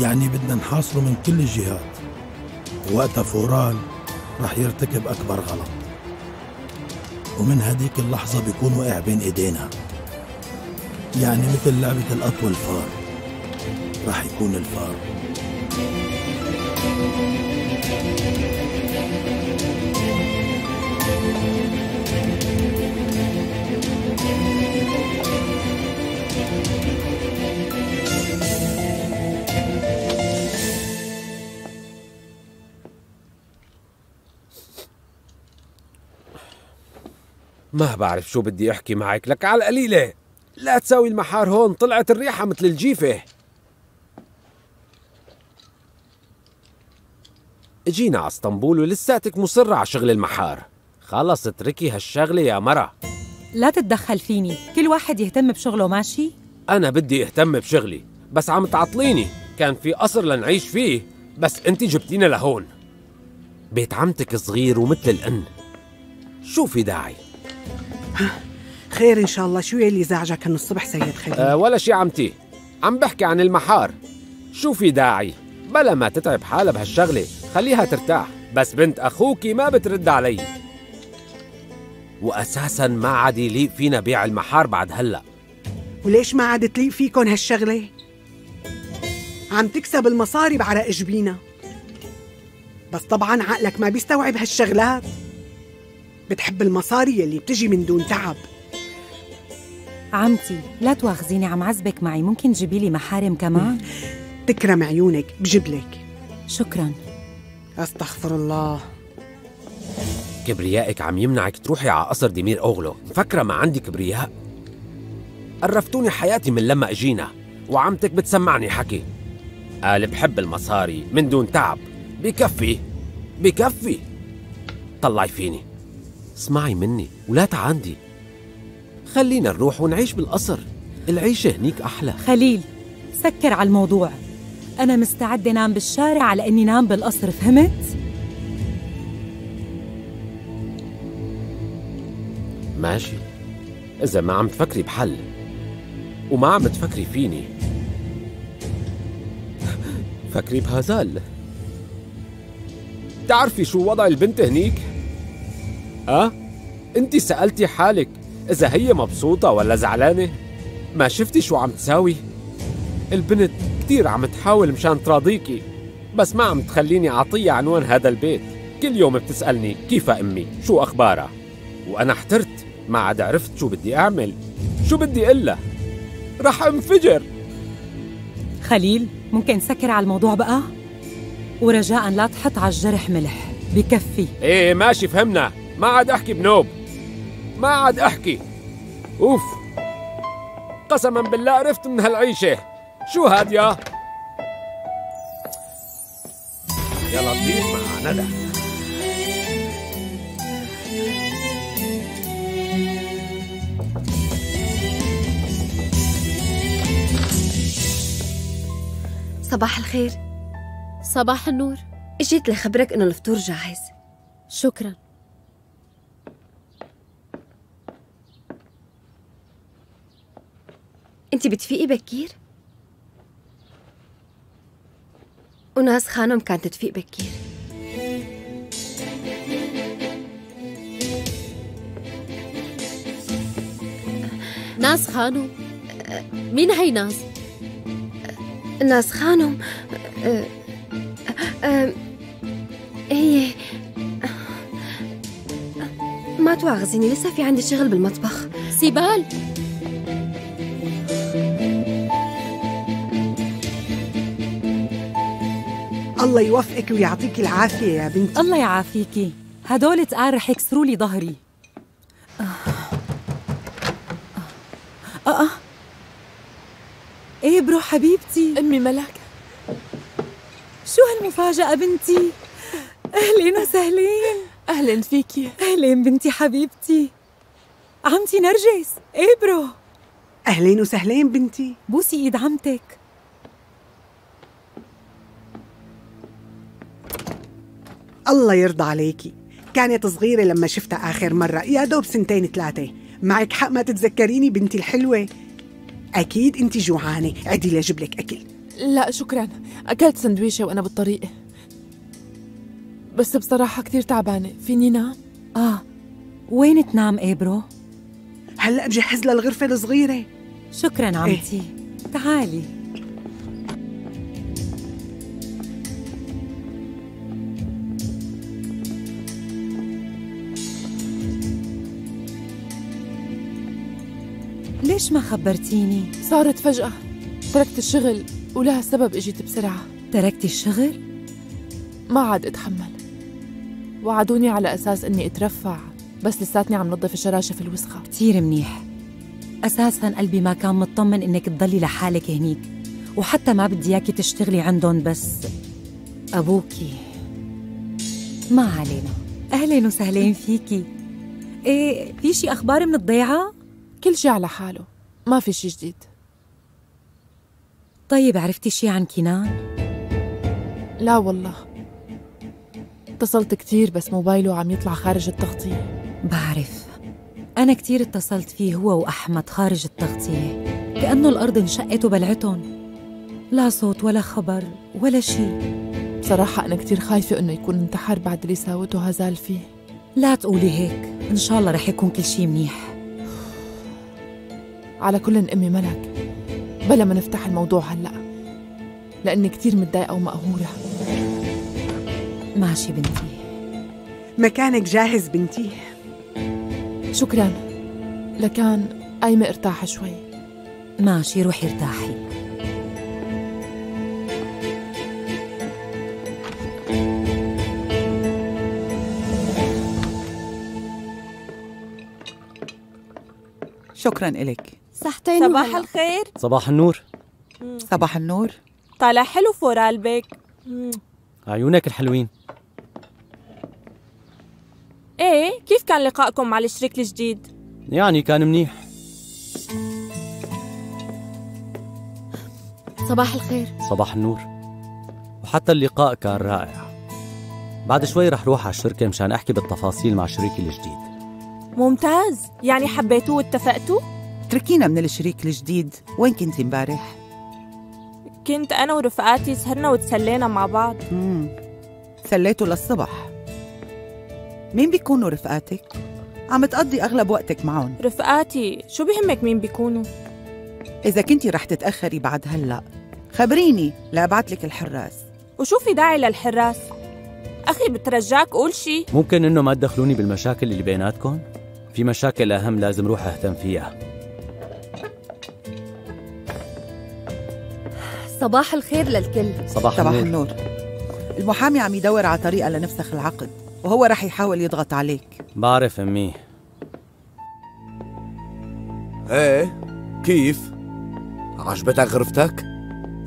يعني بدنا نحاصره من كل الجهات. وقتها فورال رح يرتكب أكبر غلط، ومن هديك اللحظة بيكون وقع بين إيدينا، يعني مثل لعبة القط والفار. رح يكون الفار. ما بعرف شو بدي احكي معك، لك على القليلة لا تساوي المحار هون. طلعت الريحة مثل الجيفة. اجينا على اسطنبول ولساتك مصرة على شغل المحار. خلص اتركي هالشغلة يا مرة. لا تتدخل فيني، كل واحد يهتم بشغله ماشي؟ أنا بدي اهتم بشغلي، بس عم تعطليني، كان في قصر لنعيش فيه، بس أنت جبتينا لهون. بيت عمتك صغير ومثل الأن، شو في داعي؟ خير إن شاء الله، شو يلي زعجك من الصبح سيد خليل؟ أه ولا شي عمتي، عم بحكي عن المحار، شو في داعي؟ بلا ما تتعب حالها بهالشغلة، خليها ترتاح، بس بنت أخوكي ما بترد علي. وأساساً ما عاد يليق فينا بيع المحار بعد هلأ. وليش ما عاد تليق فيكن هالشغلة؟ عم تكسب المصاري بعرق جبينا، بس طبعاً عقلك ما بيستوعب هالشغلات. بتحب المصاري يلي بتجي من دون تعب. عمتي لا تواخذيني، عم عزبك معي، ممكن تجيبي لي محارم كمان؟ تكرم عيونك بجبلك. شكراً. أستغفر الله. كبريائك عم يمنعك تروحي على قصر ديمير أوغلو، مفكرة ما عندي كبرياء؟ قرفتوني حياتي من لما اجينا، وعمتك بتسمعني حكي. قال بحب المصاري من دون تعب، بكفي بكفي. طلعي فيني، اسمعي مني ولا تعاندي، خلينا نروح ونعيش بالقصر، العيشة هنيك أحلى. خليل سكر على الموضوع، أنا مستعدة نام بالشارع على إني نام بالقصر، فهمت؟ ماشي، إذا ما عم تفكري بحل وما عم تفكري فيني، فكري بهازال. بتعرفي شو وضع البنت هنيك؟ أه؟ أنت سألتي حالك إذا هي مبسوطة ولا زعلانة؟ ما شفتي شو عم تساوي؟ البنت كثير عم تحاول مشان تراضيكي، بس ما عم تخليني أعطيها عنوان هذا البيت. كل يوم بتسألني كيف أمي؟ شو أخبارها؟ وأنا احترت، ما عاد عرفت شو بدي أعمل، شو بدي إلا رح انفجر. خليل ممكن سكر على الموضوع بقى، ورجاء لا تحط على الجرح ملح، بكفي. إيه ماشي فهمنا، ما عاد أحكي بنوب، ما عاد أحكي. أوف، قسما بالله عرفت من هالعيشة، شو هاد يا يا لطيف مع ندى. صباح الخير. صباح النور. اجيت لخبرك انه الفطور جاهز. شكرا. انت بتفيقي بكير؟ وناز خانم كانت تفيق بكير. ناز خانم؟ مين هي ناز؟ ناز خانم أه أه هي ما تواخذيني، لسه في عندي شغل بالمطبخ. سيبال الله يوفقك ويعطيك العافية يا بنتي. الله يعافيكي، هدول تقال رح يكسروا لي ظهري. آه آه, آه. إبرو إيه حبيبتي. أمي ملك، شو هالمفاجأة بنتي؟ أهلين وسهلين. أهلين فيكي. أهلين بنتي حبيبتي، عمتي نرجس. إبرو إيه أهلين وسهلين بنتي. بوسي إيد عمتك. الله يرضى عليكي، كانت صغيرة لما شفتها آخر مرة، يا دوب سنتين ثلاثة. معك حق ما تتذكريني بنتي الحلوة. أكيد أنت جوعانة، عدي لأجيب لك أكل. لا شكراً، أكلت سندويشة وأنا بالطريق، بس بصراحة كثير تعبانة، فيني نام؟ آه، وين تنام إبرو؟ هلأ بجهز لها الغرفة الصغيرة. شكراً عمتي. إيه؟ تعالي. ليش ما خبرتيني؟ صارت فجأة، تركت الشغل ولها سبب اجيت بسرعة. تركتي الشغل؟ ما عاد اتحمل، وعدوني على اساس اني اترفع، بس لساتني عم نظف الشراشف الوسخة. كثير منيح، اساسا قلبي ما كان مطمن انك تضلي لحالك هنيك، وحتى ما بدي اياكي تشتغلي عندهم، بس ابوكي ما علينا. أهلين وسهلين فيكي. إيه في شي أخبار من الضيعة؟ كل شي على حاله، ما في شي جديد. طيب عرفتي شي عن كنان؟ لا والله، اتصلت كتير بس موبايله عم يطلع خارج التغطية. بعرف، أنا كتير اتصلت فيه هو وأحمد خارج التغطية، كأنه الأرض انشقت وبلعتهم، لا صوت ولا خبر ولا شي. بصراحة أنا كتير خايفة إنه يكون انتحر بعد اللي ساوته هازال فيه. لا تقولي هيك، إن شاء الله رح يكون كل شي منيح. على كل أمي ملك، بلا ما نفتح الموضوع هلأ، لأني كتير متضايقة ومقهورة. ماشي بنتي. مكانك جاهز بنتي. شكراً، لكان قايمة ارتاح شوي. ماشي روحي ارتاحي. شكراً إلك. صحتين. صباح الخير. صباح النور. مم. صباح النور. طالع حلو فورال بك. عيونك الحلوين. ايه كيف كان لقائكم مع الشريك الجديد؟ يعني كان منيح. صباح الخير. صباح النور. وحتى اللقاء كان رائع. بعد شوي رح روح على الشركة مشان احكي بالتفاصيل مع شريكي الجديد. ممتاز، يعني حبيتوه واتفقتوا؟ تركينا من الشريك الجديد، وين كنتي امبارح؟ كنت أنا ورفقاتي سهرنا وتسلينا مع بعض. امم تسليتوا للصبح. مين بيكونوا رفقاتك؟ عم تقضي أغلب وقتك معهم. رفقاتي، شو بيهمك مين بيكونوا؟ إذا كنتي رح تتأخري بعد هلأ، خبريني لأبعتلك الحراس. وشو في داعي للحراس؟ أخي بترجاك قول شي. ممكن إنه ما تدخلوني بالمشاكل اللي بيناتكم؟ في مشاكل أهم لازم روح أهتم فيها. صباح الخير للكل. صباح, صباح النور. النور. المحامي عم يدور على طريقة لنفسخ العقد، وهو رح يحاول يضغط عليك. بعرف أمي. إيه كيف؟ عجبتك غرفتك؟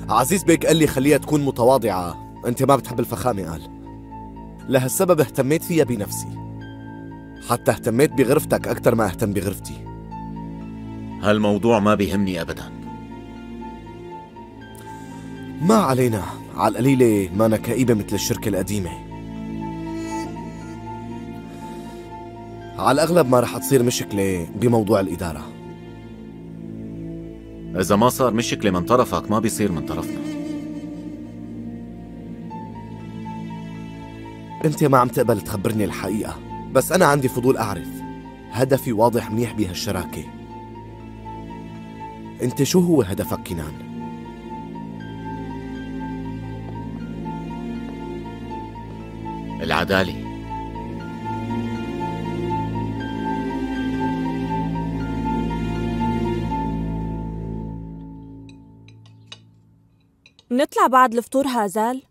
عزيز بيك قال لي خليها تكون متواضعة، أنت ما بتحب الفخامة قال. لهالسبب اهتميت فيها بنفسي. حتى اهتميت بغرفتك أكثر ما اهتم بغرفتي. هالموضوع ما بيهمني أبداً. ما علينا، على القليلة ما أنا كئيبة مثل الشركة القديمة. على الأغلب ما رح تصير مشكلة بموضوع الإدارة. إذا ما صار مشكلة من طرفك ما بيصير من طرفنا. أنت ما عم تقبل تخبرني الحقيقة، بس أنا عندي فضول أعرف. هدفي واضح منيح بهالشراكة. أنت شو هو هدفك كنان؟ العدالة. منطلع بعد الفطور هازال،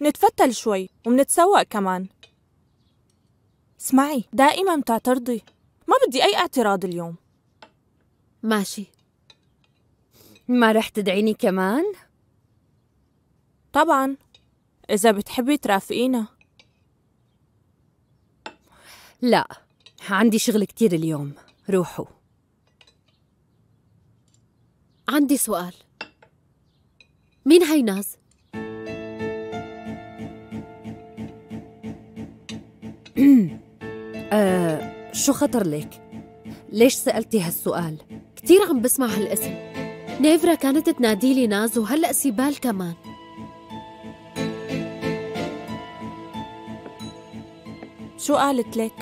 منتفتل شوي ومنتسوق كمان. اسمعي دائما بتعترضي، ما بدي أي اعتراض اليوم. ماشي. ما رح تدعيني كمان؟ طبعا إذا بتحبي ترافقينا. لا عندي شغل كتير اليوم، روحوا. عندي سؤال، مين هي ناز؟ آه، شو خطر لك؟ ليش سألتي هالسؤال؟ كتير عم بسمع هالاسم. نيفرا كانت تناديلي ناز وهلأ سيبال كمان. شو قالت لك؟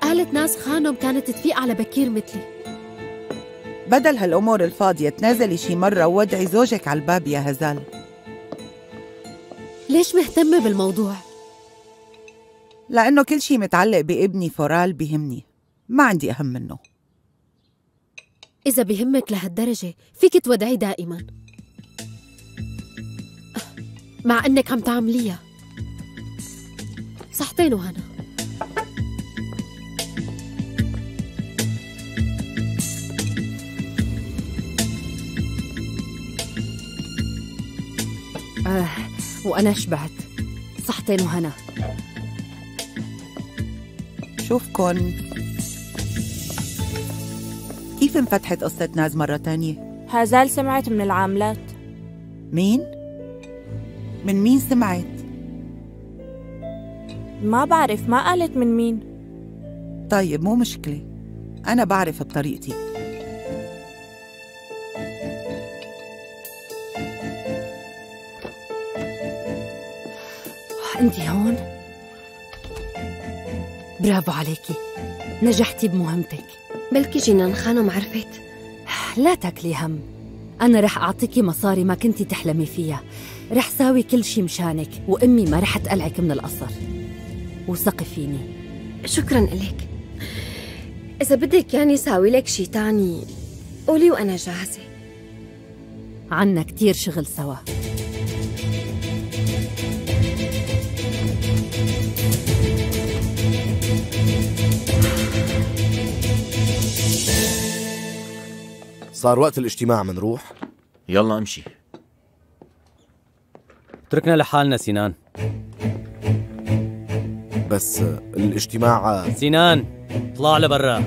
قالت ناز خانم كانت تفيق على بكير مثلي. بدل هالأمور الفاضية تنازلي شي مرة وودعي زوجك على الباب يا هازال. ليش مهتمة بالموضوع؟ لأنه كل شي متعلق بابني فورال بيهمني، ما عندي أهم منه. إذا بيهمك لهالدرجة فيك تودعي دائما، مع أنك عم تعمليها. صحتين وهنا. آه، وأنا شبعت. صحتين وهنا. نشوفكن. كيف انفتحت قصة ناز مرة تانية؟ هازال سمعت من العاملات. مين؟ من مين سمعت؟ ما بعرف، ما قالت من مين. طيب مو مشكلة، أنا بعرف بطريقتي. أنت هون؟ برافو عليكي، نجحتي بمهمتك. بلكي جنان خانم عرفت. لا تاكلي هم، أنا رح أعطيكي مصاري ما كنتي تحلمي فيها، رح ساوي كل شي مشانك، وأمي ما رح تقلعك من القصر، وثقي فيني. شكراً إلك. إذا بدك يعني ساوي لك شي تاني قولي وأنا جاهزة. عنا كتير شغل سوا. صار وقت الاجتماع، منروح. يلا امشي. تركنا لحالنا سينان. بس الاجتماع. سينان اطلع لبرا.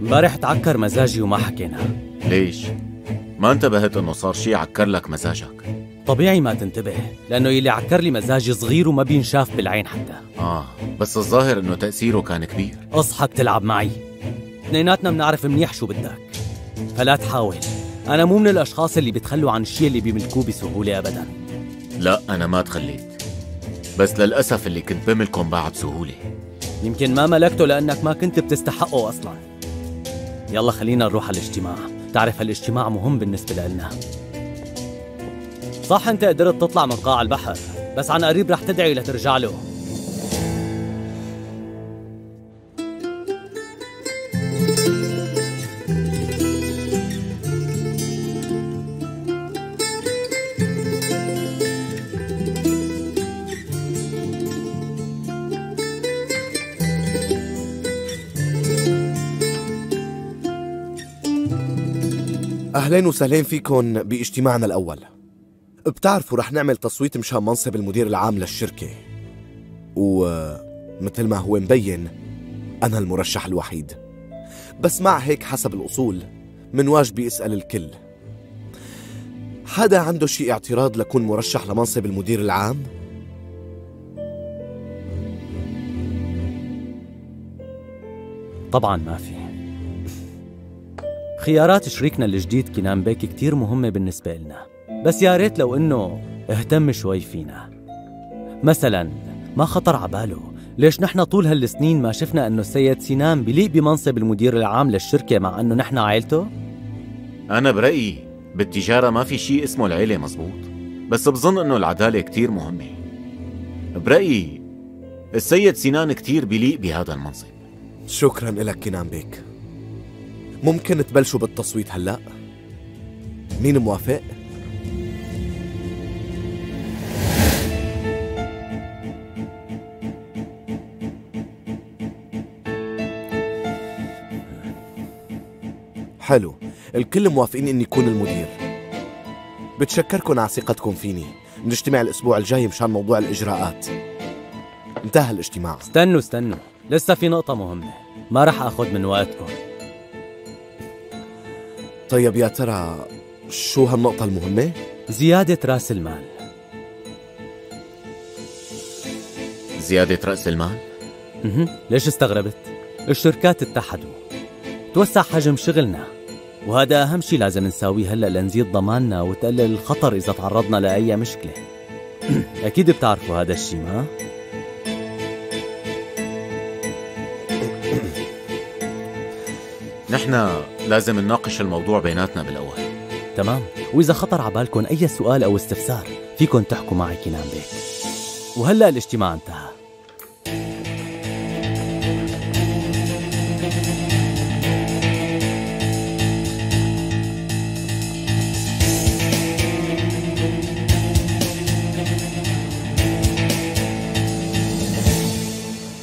امبارح تعكر مزاجي وما حكينا. ليش؟ ما انتبهت انه صار شي عكر لك مزاجك؟ طبيعي ما تنتبه، لأنه يلي عكر لي مزاجي صغير وما بينشاف بالعين حتى. آه، بس الظاهر إنه تأثيره كان كبير. أصحك تلعب معي، اثنيناتنا بنعرف منيح شو بدك، فلا تحاول. أنا مو من الأشخاص اللي بتخلوا عن الشيء اللي بيملكوه بسهولة أبداً. لا أنا ما تخليت، بس للأسف اللي كنت بملكه انباع بسهولة. يمكن ما ملكته لأنك ما كنت بتستحقه أصلاً. يلا خلينا نروح على الاجتماع، تعرف هالاجتماع مهم بالنسبة لنا. صح انت قدرت تطلع من قاع البحر، بس عن قريب رح تدعي لترجع له. اهلين وسهلين فيكن باجتماعنا الاول. بتعرفوا رح نعمل تصويت مشان منصب المدير العام للشركة، ومثل ما هو مبين أنا المرشح الوحيد. بس مع هيك حسب الأصول من واجبي أسأل الكل، حدا عنده شي اعتراض لكون مرشح لمنصب المدير العام؟ طبعا ما في. خيارات شريكنا الجديد كنان بيك كتير مهمة بالنسبة لنا، بس يا ريت لو انه اهتم شوي فينا. مثلا ما خطر عباله ليش نحن طول هالسنين ما شفنا انه السيد سينان بليق بمنصب المدير العام للشركه مع انه نحن عائلته؟ انا برايي بالتجاره ما في شيء اسمه العيله، مزبوط، بس بظن انه العداله كتير مهمه. برايي السيد سينان كتير بليق بهذا المنصب. شكرا لك كنان بيك. ممكن تبلشوا بالتصويت هلا؟ مين موافق؟ حلو، الكل موافقين اني اكون المدير. بتشكركن على ثقتكم فيني، بنجتمع الاسبوع الجاي مشان موضوع الاجراءات. انتهى الاجتماع. استنوا استنوا، لسه في نقطة مهمة، ما رح اخذ من وقتكم. طيب يا ترى شو هالنقطة المهمة؟ زيادة راس المال. زيادة راس المال؟ اها، ليش استغربت؟ الشركات اتحدوا، توسع حجم شغلنا، وهذا أهم شيء لازم نساويه هلأ لنزيد ضماننا وتقلل الخطر إذا تعرضنا لأي مشكلة. أكيد بتعرفوا هذا الشيء ما؟ نحن لازم نناقش الموضوع بيناتنا بالأول. تمام، وإذا خطر عبالكم أي سؤال أو استفسار فيكن تحكوا معي كنان بيك. وهلأ الاجتماع انتهى.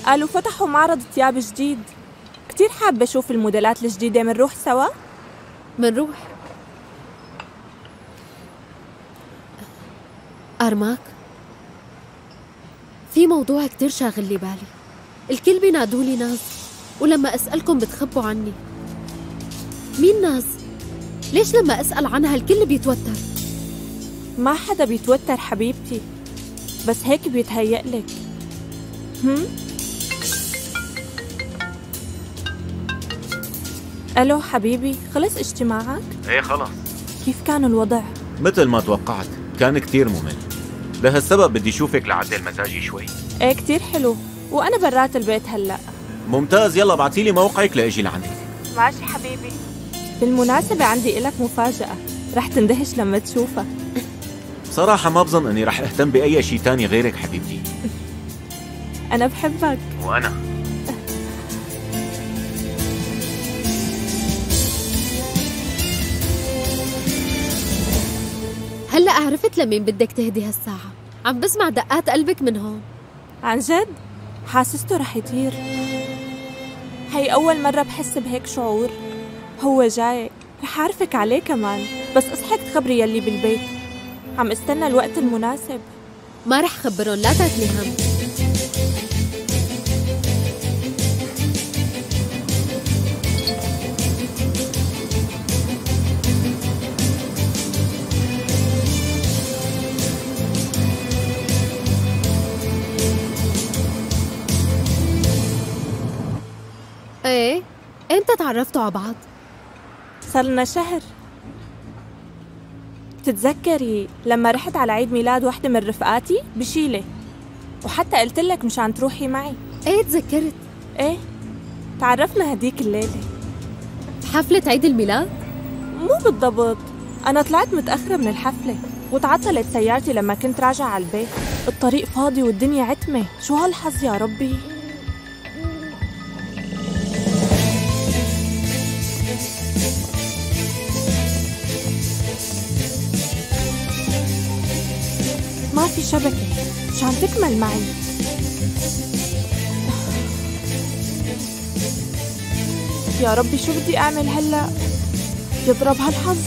قالوا فتحوا معرض ثياب جديد، كتير حابة أشوف الموديلات الجديدة. منروح سوا؟ منروح. أرماك في موضوع كتير شاغل لي بالي. الكل بينادولي ناز، ولما أسألكم بتخبوا عني. مين ناز؟ ليش لما أسأل عنها الكل بيتوتر؟ ما حدا بيتوتر حبيبتي، بس هيك بيتهيألك. هم؟ ألو حبيبي، خلص اجتماعك؟ إيه خلص. كيف كان الوضع؟ مثل ما توقعت، كان كتير ممل. لهالسبب بدي شوفك لعدل مزاجي شوي. إيه كتير حلو، وأنا برات البيت هلأ. ممتاز، يلا بعتيلي موقعك لأجي لعندك. ماشي حبيبي. بالمناسبة عندي إلك مفاجأة، رح تندهش لما تشوفها. بصراحة ما بظن إني رح أهتم بأي شيء تاني غيرك حبيبتي. أنا بحبك. وأنا. هلأ عرفت لمين بدك تهدي هالساعة، عم بسمع دقات قلبك من هون. عن جد؟ حاسسته رح يطير. هي أول مرة بحس بهيك شعور. هو جاي، رح أعرفك عليه كمان، بس اصحك تخبري يلي بالبيت. عم استنى الوقت المناسب. ما رح خبرهم، لا تاكلي هم. ايه؟ امتى تعرفتوا على بعض؟ صار لنا شهر. بتتذكري لما رحت على عيد ميلاد وحده من رفقاتي بشيله، وحتى قلت لك مشان تروحي معي. ايه تذكرت. ايه، تعرفنا هديك الليله بحفله عيد الميلاد. مو بالضبط، انا طلعت متاخره من الحفله وتعطلت سيارتي لما كنت راجعه على البيت. الطريق فاضي والدنيا عتمه، شو هالحظ يا ربي. ما في شبكة، مشان تكمل معي. يا ربي شو بدي أعمل هلأ؟ يضرب هالحظ.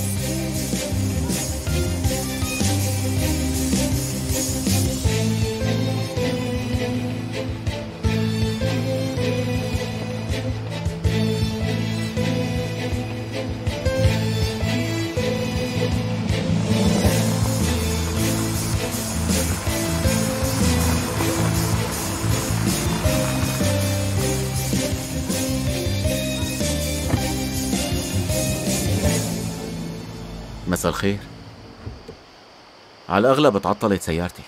مساء الخير. على الأغلب اتعطلت سيارتك.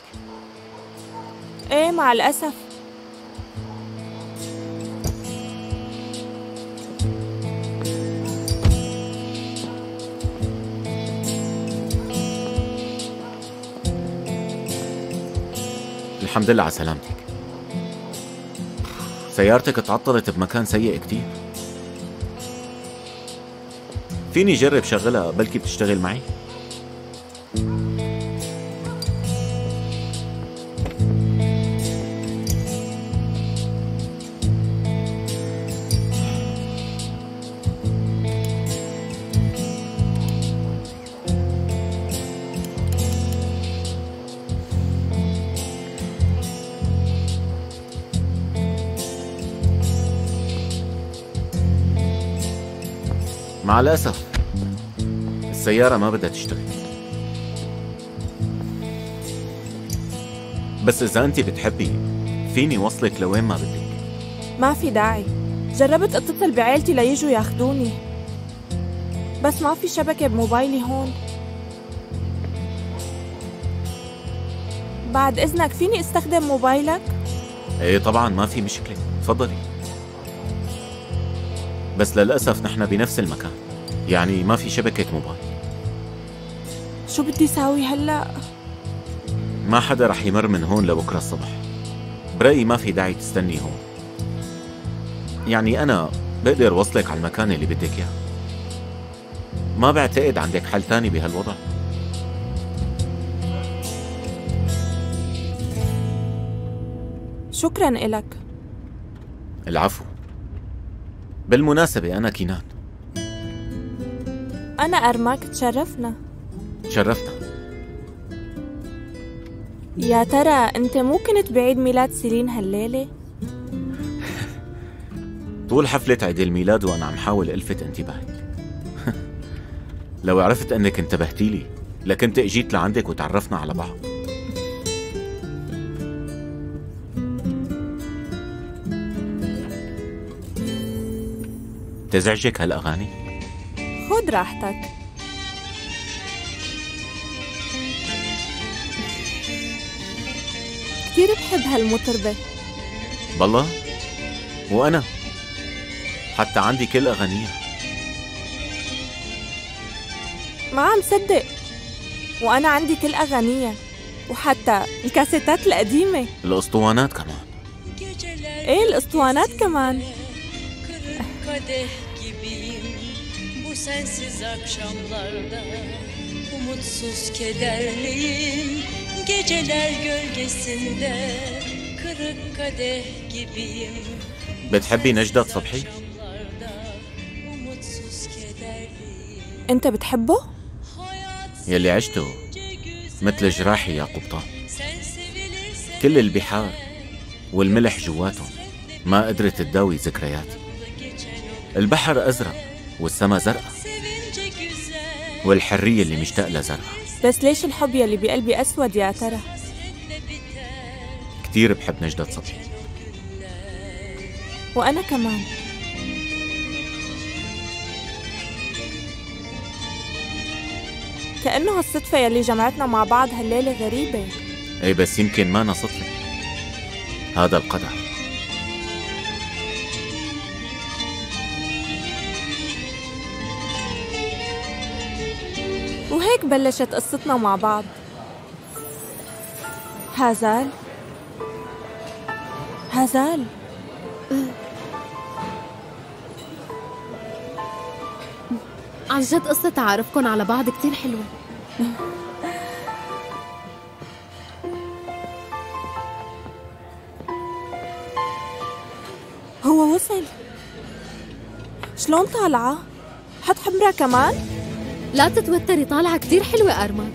ايه مع الأسف. الحمد لله على سلامتك. سيارتك اتعطلت بمكان سيء كتير. فيني جرب شغلها، بلكي بتشتغل معي. مع الأسف السيارة ما بدها تشتغل. بس إذا أنت بتحبي فيني وصلك لوين ما بدك. ما في داعي، جربت أتصل بعيلتي ليجوا ياخدوني، بس ما في شبكة بموبايلي هون. بعد إذنك فيني أستخدم موبايلك؟ إيه طبعاً ما في مشكلة، تفضلي. بس للأسف نحن بنفس المكان، يعني ما في شبكة موبايل. شو بدي ساوي هلأ؟ ما حدا رح يمر من هون لبكرة الصبح. برأيي ما في داعي تستني هون، يعني أنا بقدر وصلك على المكان اللي بدك إياه. ما بعتقد عندك حل تاني بهالوضع. شكراً إلك. العفو. بالمناسبة أنا كنان. أنا أرماك، تشرفنا. تشرفنا. يا ترى أنت ممكن تعيد ميلاد سيلين هالليلة؟ طول حفلة عيد الميلاد وأنا عم حاول ألفت انتباهك. لو عرفت أنك انتبهتي لي لكنت أجيت لعندك وتعرفنا على بعض. تزعجك هالأغاني؟ خد راحتك. كثير بحب هالمطربة. بالله؟ وأنا حتى عندي كل أغانيها. ما عم صدق، وأنا عندي كل أغانيها وحتى الكاسيتات القديمة، الأسطوانات كمان. إيه الأسطوانات كمان. بتحبي نجدة صبحي؟ أنت بتحبه؟ يلي عشته مثل جراحي يا قبطان. كل البحار والملح جواتهم ما قدرت تداوي ذكرياتي. البحر أزرق والسما زرقاء والحرية اللي مشتاق لها زرقاء. بس ليش الحب يلي بقلبي أسود يا ترى؟ كتير بحب نجدة صبحي. وأنا كمان. كأنه الصدفة يلي جمعتنا مع بعض هالليلة غريبة. إيه بس يمكن ما نصدفة، هذا القدر. وهيك بلشت قصتنا مع بعض. هازال هازال عن جد قصة تعارفكن على بعض كتير حلوة. هو وصل. شلون طالعة؟ حط حمرة كمان؟ لا تتوتري، طالعة كتير حلوة أرماك.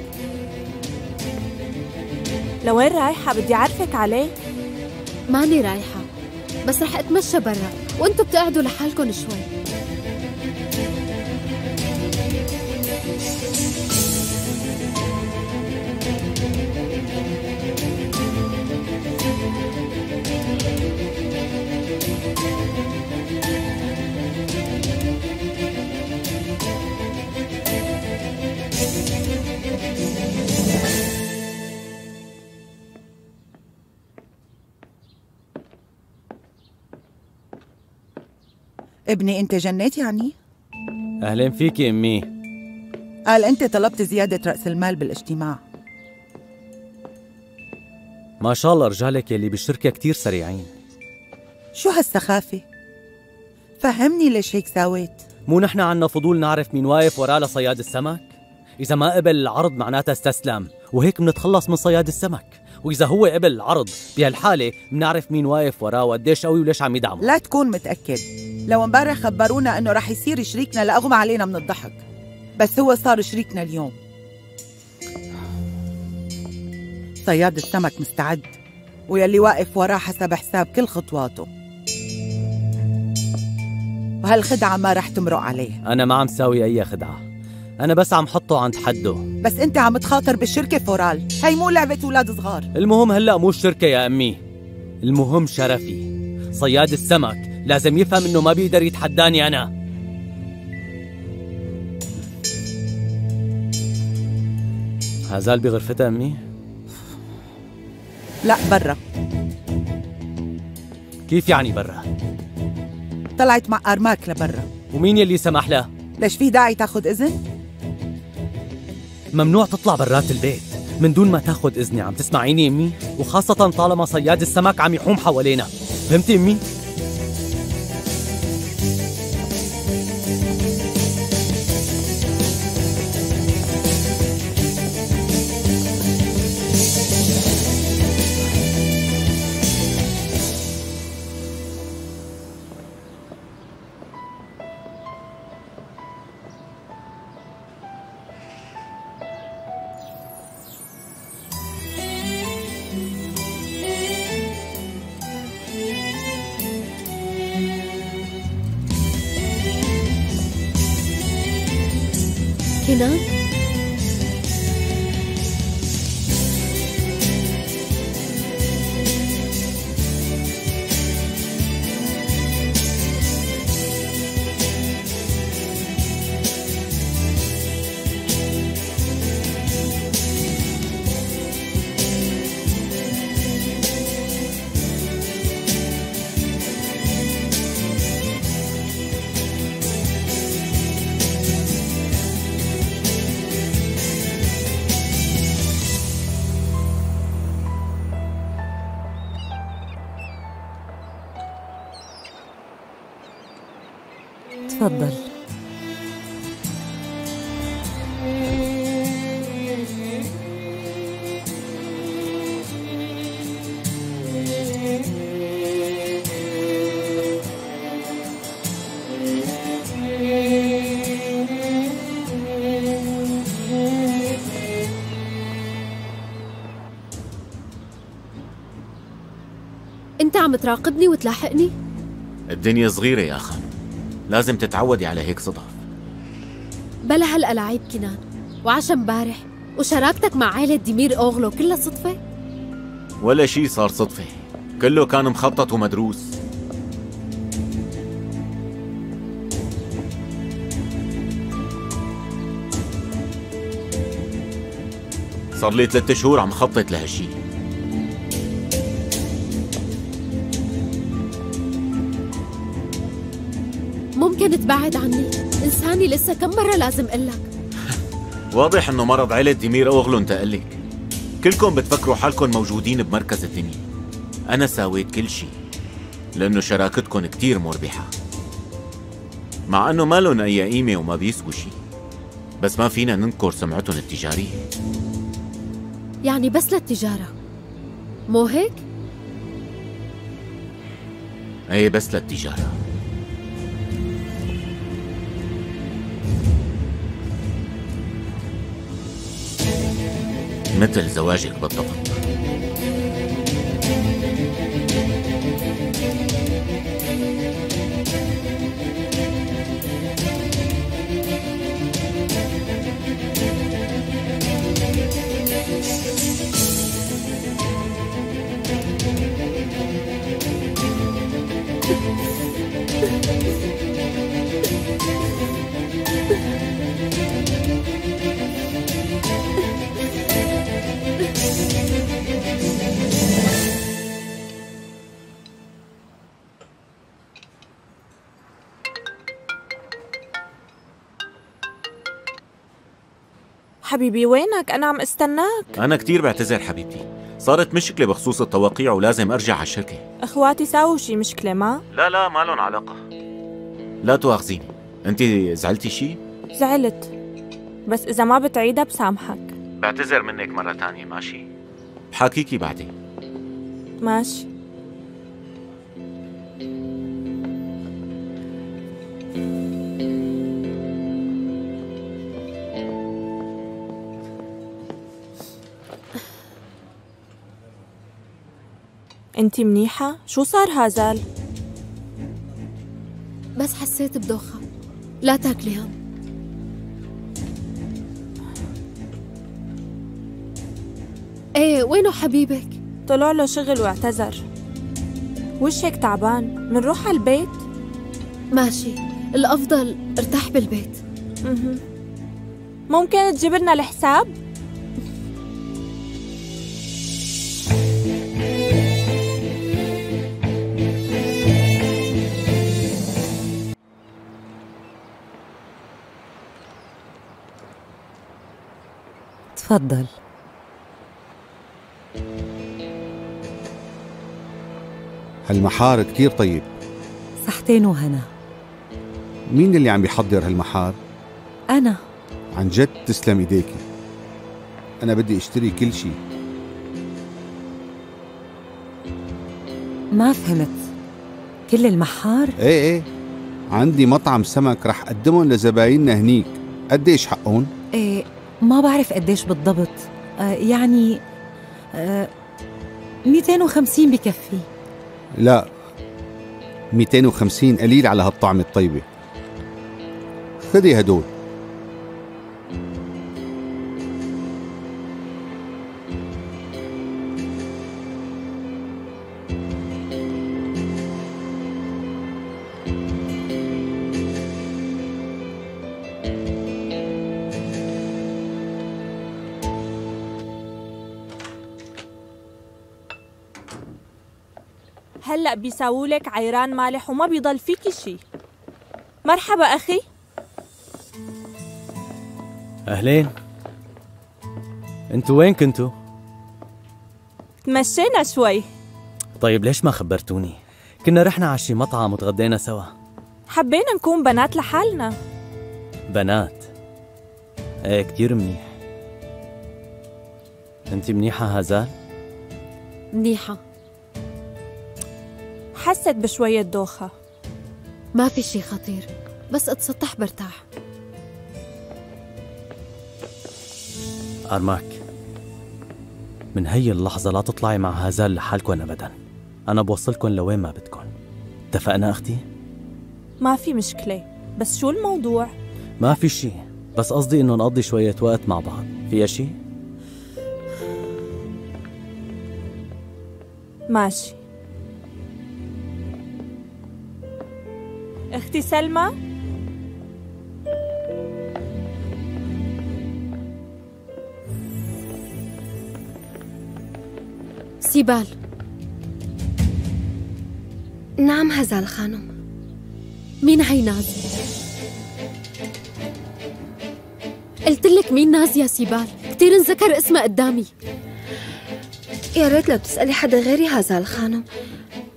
لوين رايحة؟ بدي أعرفك عليه. ماني رايحة، بس رح أتمشى برا وأنتوا بتقعدوا لحالكم شوي. ابني انت جنيت يعني؟ اهلا فيكي امي. قال انت طلبت زيادة رأس المال بالاجتماع. ما شاء الله رجالك يلي بالشركة كتير سريعين. شو هالسخافة؟ فهمني ليش هيك ساويت؟ مو نحن عنا فضول نعرف مين واقف وراء لصياد السمك؟ إذا ما قبل العرض معناتها استسلم، وهيك بنتخلص من صياد السمك. وإذا هو قبل العرض بهالحالة بنعرف مين واقف وراه وقديش قوي وليش عم يدعمه. لا تكون متأكد، لو امبارح خبرونا إنه رح يصير شريكنا لأغمى علينا من الضحك، بس هو صار شريكنا اليوم. صياد السمك مستعد، ويلي واقف وراه حسب حساب كل خطواته، وهالخدعة ما رح تمرق عليه. أنا ما عم ساوي أي خدعة، أنا بس عم حطه عند حده. بس أنت عم تخاطر بالشركة فورال، هي مو لعبة أولاد صغار. المهم هلأ مو الشركة يا أمي، المهم شرفي. صياد السمك لازم يفهم إنه ما بيقدر يتحداني أنا. هازال بغرفتها أمي؟ لا برا. كيف يعني برا؟ طلعت مع أرماك لبرا. ومين يلي سمح لها؟ ليش في داعي تاخذ إذن؟ ممنوع تطلع برات البيت من دون ما تاخذ إذني، عم تسمعيني أمي؟ وخاصة طالما صياد السمك عم يحوم حوالينا، فهمتي أمي؟ كنان؟ تفضل. أنت عم تراقبني وتلاحقني؟ الدنيا صغيرة يا أخي، لازم تتعودي على هيك صدف. بلا هلأ لعيب كنان، وعشا امبارح، وشراكتك مع عائلة ديمير أوغلو كلها صدفة؟ ولا شي صار صدفة، كله كان مخطط ومدروس. صار لي ثلاثة شهور عم خطط لهالشي. ممكن تبعد عني، انساني لسه كم مرة لازم قلك. واضح انه مرض عيلة ديمير أوغلو انتقلك. كلكم بتفكروا حالكم موجودين بمركز الدنيا. أنا ساويت كل شيء، لأنه شراكتكم كتير مربحة، مع أنه ما لهم أي قيمة وما بيسووا شيء، بس ما فينا ننكر سمعتهم التجارية. يعني بس للتجارة، مو هيك؟ إيه بس للتجارة. مثل زواجك بالضبط. حبيبي وينك؟ أنا عم استناك. أنا كتير بعتذر حبيبتي، صارت مشكلة بخصوص التوقيع ولازم أرجع على الشركة. أخواتي ساووا شي مشكلة ما؟ لا لا ما لهم علاقة. لا تواخذيني، أنت زعلتي شي؟ زعلت، بس إذا ما بتعيدها بسامحك. بعتذر منك مرة تانية ماشي؟ بحاكيكي بعدين. ماشي. انتي منيحة؟ شو صار هازال؟ بس حسيت بدوخة، لا تاكلي هم. ايه وينه حبيبك؟ طلع له شغل واعتذر. وشك تعبان، منروح على البيت؟ ماشي، الأفضل ارتاح بالبيت. ممكن تجيب لنا الحساب؟ تفضل. هالمحار كتير طيب. صحتين وهنا. مين اللي عم بيحضر هالمحار؟ أنا. عن جد تسلم إيديكي، أنا بدي أشتري كل شيء. ما فهمت، كل المحار؟ إيه إيه، عندي مطعم سمك رح أقدمهم لزبايننا هنيك. قديش حقهم؟ إيه ما بعرف قديش بالضبط، آه يعني آه مئتين وخمسين بكفي. لا مئتين وخمسين قليل على هالطعمة الطيبة، خدي هدول. هلأ بيساوولك عيران مالح وما بيضل فيكي شي. مرحبا أخي. أهلين. انتوا وين كنتوا؟ تمشينا شوي. طيب ليش ما خبرتوني؟ كنا رحنا على شي مطعم وتغدينا سوا. حبينا نكون بنات لحالنا. بنات؟ ايه كتير منيح. انتي منيحة هازال؟ منيحة. حست بشوية دوخة. ما في شي خطير، بس اتسطح برتاح. أرماك، من هي اللحظة لا تطلعي مع هازال لحالكن أبدا، أنا بوصلكن لوين ما بدكن، اتفقنا أختي؟ ما في مشكلة، بس شو الموضوع؟ ما في شي، بس قصدي إنه نقضي شوية وقت مع بعض، فيها شي؟ ماشي. أختي سلمى؟ سيبال. نعم هازال خانم. مين هي ناز؟ قلت لك مين ناز يا سيبال، كثير انذكر اسمها قدامي. يا ريت لو بتسألي حدا غيري هازال خانم،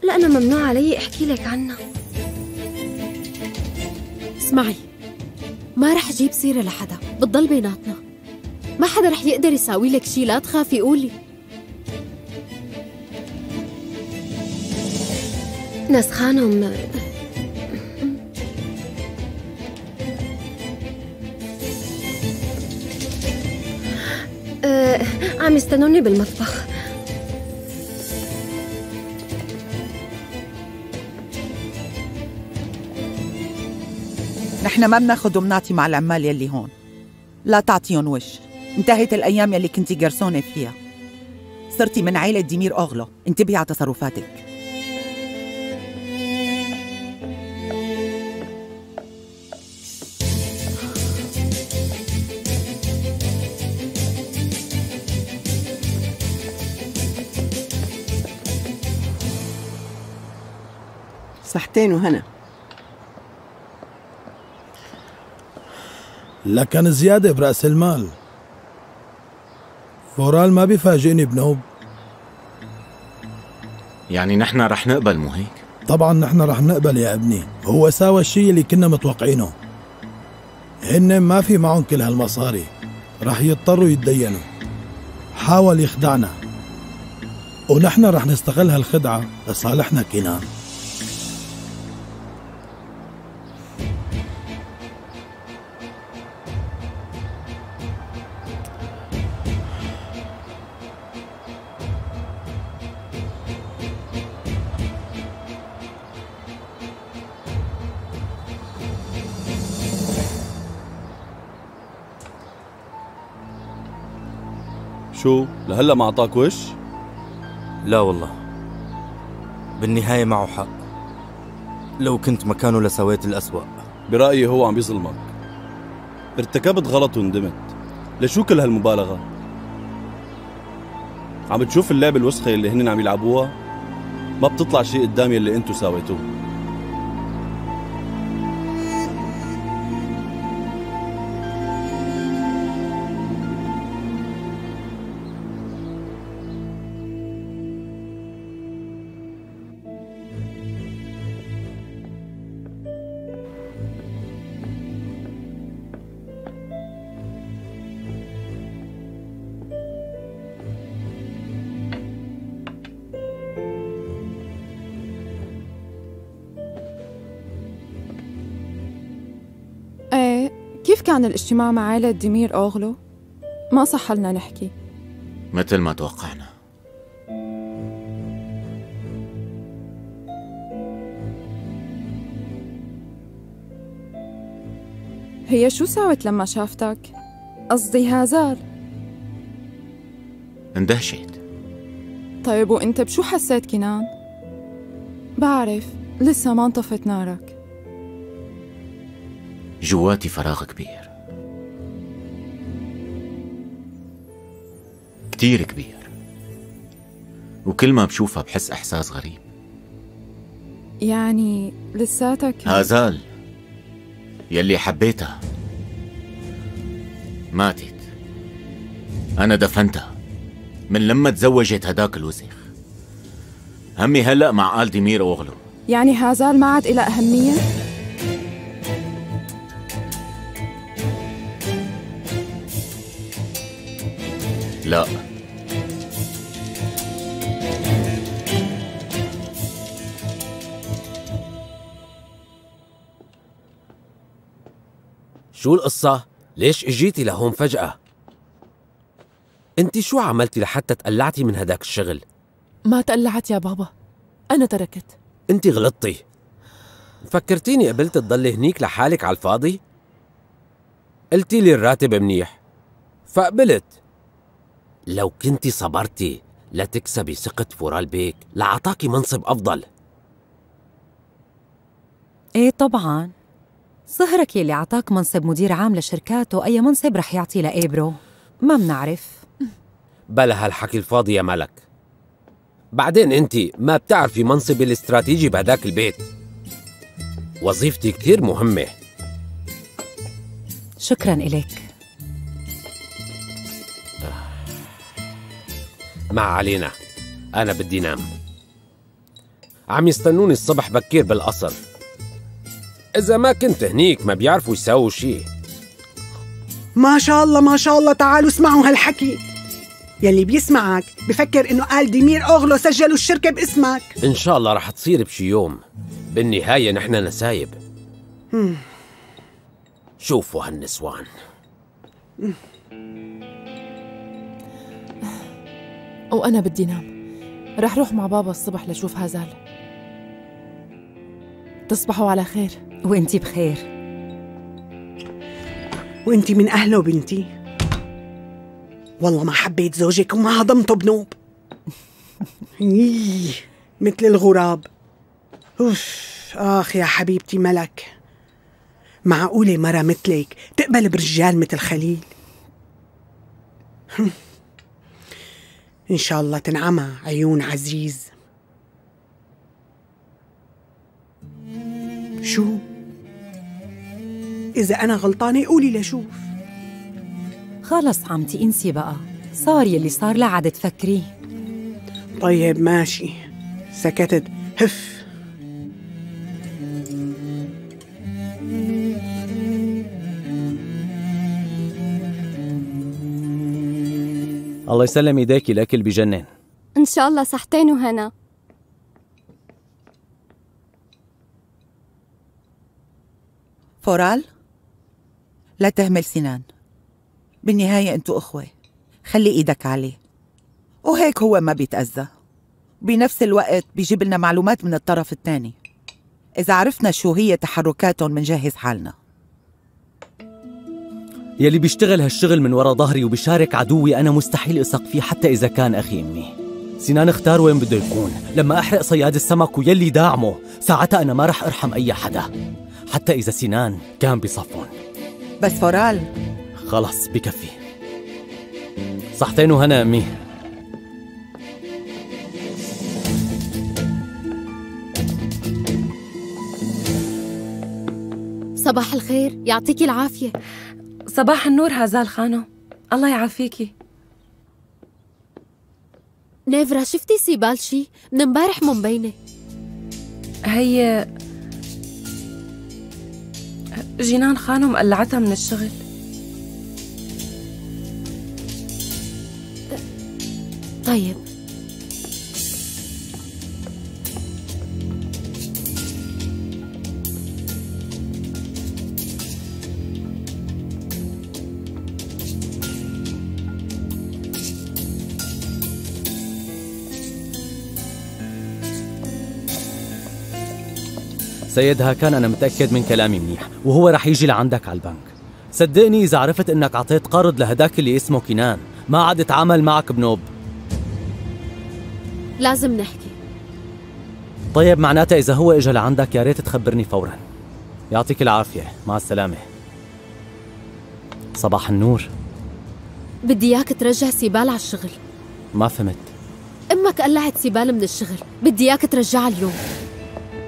لأنه ممنوع علي احكي لك عنها. اسمعي، ما رح اجيب سيرة لحدا، بتضل بيناتنا. ما حدا رح يقدر يساوي لك شي، لا تخافي قولي. ناس خانم، أه عم يستنوني بالمطبخ. نحن ما بناخد وبنعطي مع العمال يلي هون، لا تعطيهم وجه. انتهت الايام يلي كنتي جرسونه فيها، صرتي من عيلة ديمير أوغلو، انتبهي على تصرفاتك. صحتين وهنا. لكن زيادة برأس المال. فورال ما بيفاجئني بنوب. يعني نحن رح نقبل مو هيك؟ طبعا نحن رح نقبل يا ابني، هو ساوى الشيء اللي كنا متوقعينه. هن ما في معهم كل هالمصاري، رح يضطروا يتدينوا. حاول يخدعنا ونحن رح نستغل هالخدعة لصالحنا كنان. شو لهلا ما اعطاك وش؟ لا والله، بالنهايه معه حق، لو كنت مكانه لسويت الأسوأ. برايي هو عم بيظلمك، ارتكبت غلط وندمت. لشو كل هالمبالغه؟ عم تشوف اللعبه الوسخه اللي هن عم يلعبوها؟ ما بتطلع شيء قدامي اللي انتو ساويتوه. عن الاجتماع مع عائلة ديمير أوغلو ما صح لنا نحكي مثل ما توقعنا. هي شو ساوت لما شافتك؟ قصدي هازال. اندهشت. طيب وانت بشو حسيت كنان؟ بعرف لسه ما انطفت نارك. جواتي فراغ كبير، كتير كبير، وكل ما بشوفها بحس إحساس غريب. يعني لساتك هازال يلي حبيتها ماتت، أنا دفنتها من لما تزوجت هداك الوسخ. همي هلأ مع آل ديمير أوغلو. يعني هازال ما عاد إلها أهمية؟ لا، شو القصة؟ ليش اجيتي لهون فجأة؟ انت شو عملتي لحتى تقلعتي من هداك الشغل؟ ما تقلعت يا بابا، أنا تركت. انت غلطتي، فكرتيني قبلت تضلي هنيك لحالك على الفاضي؟ قلتي لي الراتب منيح فقبلت. لو كنتي صبرتي لتكسبي ثقة فورال بيك لعطاكي منصب أفضل. ايه طبعا، صهرك يلي عطاك منصب مدير عام لشركاته أي منصب رح يعطي لإبرو؟ ما منعرف. بلا هالحكي الفاضي يا ملك. بعدين انتي ما بتعرفي منصبي الاستراتيجي بهداك البيت، وظيفتي كثير مهمة. شكراً إليك. ما علينا، أنا بدي نام، عم يستنوني الصبح بكير بالقصر. إذا ما كنت هنيك ما بيعرفوا يساووا شيء. ما شاء الله ما شاء الله، تعالوا اسمعوا هالحكي. يلي بيسمعك بفكر إنه آل ديمير أوغلو سجلوا الشركة باسمك. إن شاء الله رح تصير بشي يوم، بالنهاية نحن نسايب. مم. شوفوا هالنسوان. مم. وأنا بدي نام، رح روح مع بابا الصبح لشوف هازال. تصبحوا على خير. وانتي بخير. وانتي من أهله بنتي. والله ما حبيت زوجك وما هضمته بنوب. مثل الغراب. أوف. آخ يا حبيبتي ملك، معقولة مرة مثلك تقبل برجال مثل خليل؟ إن شاء الله تنعمى عيون عزيز. شو؟ إذا أنا غلطانة قولي لشوف. خلص عمتي انسي بقى، صار يلي صار لا عاد تفكريه. طيب ماشي، سكتت. هف. الله يسلم ايديكي، الاكل بجنان. ان شاء الله صحتين وهنا. فورال، لا تهمل سينان، بالنهاية انتو اخوة، خلي ايدك عليه. وهيك هو ما بيتأذى، بنفس الوقت بيجيب لنا معلومات من الطرف الثاني. إذا عرفنا شو هي تحركاتهم بنجهز حالنا. يلي بيشتغل هالشغل من ورا ظهري وبيشارك عدوي أنا مستحيل أثق فيه حتى إذا كان أخي أمي. سينان اختار وين بده يكون، لما أحرق صياد السمك ويلي داعمه، ساعتها أنا ما رح أرحم أي حدا، حتى إذا سينان كان بصفهم. بس فورال، خلص بكفي. صحتين وهنا أمي. صباح الخير، يعطيكي العافية. صباح النور هازال خانو، الله يعافيكي. نيفرا، شفتي سيبال شي؟ من امبارح مو مبينة. هي جنان خانو مقلعتها من الشغل. طيب سيد هاكان، أنا متأكد من كلامي منيح، وهو رح يجي لعندك على البنك. صدقني إذا عرفت إنك عطيت قرض لهداك اللي اسمه كنان، ما عاد اتعامل معك بنوب. لازم نحكي. طيب معناتها إذا هو إجا لعندك يا ريت تخبرني فوراً. يعطيك العافية، مع السلامة. صباح النور. بدي إياك ترجع سيبال على الشغل. ما فهمت. أمك قلعت سيبال من الشغل، بدي إياك ترجعها اليوم.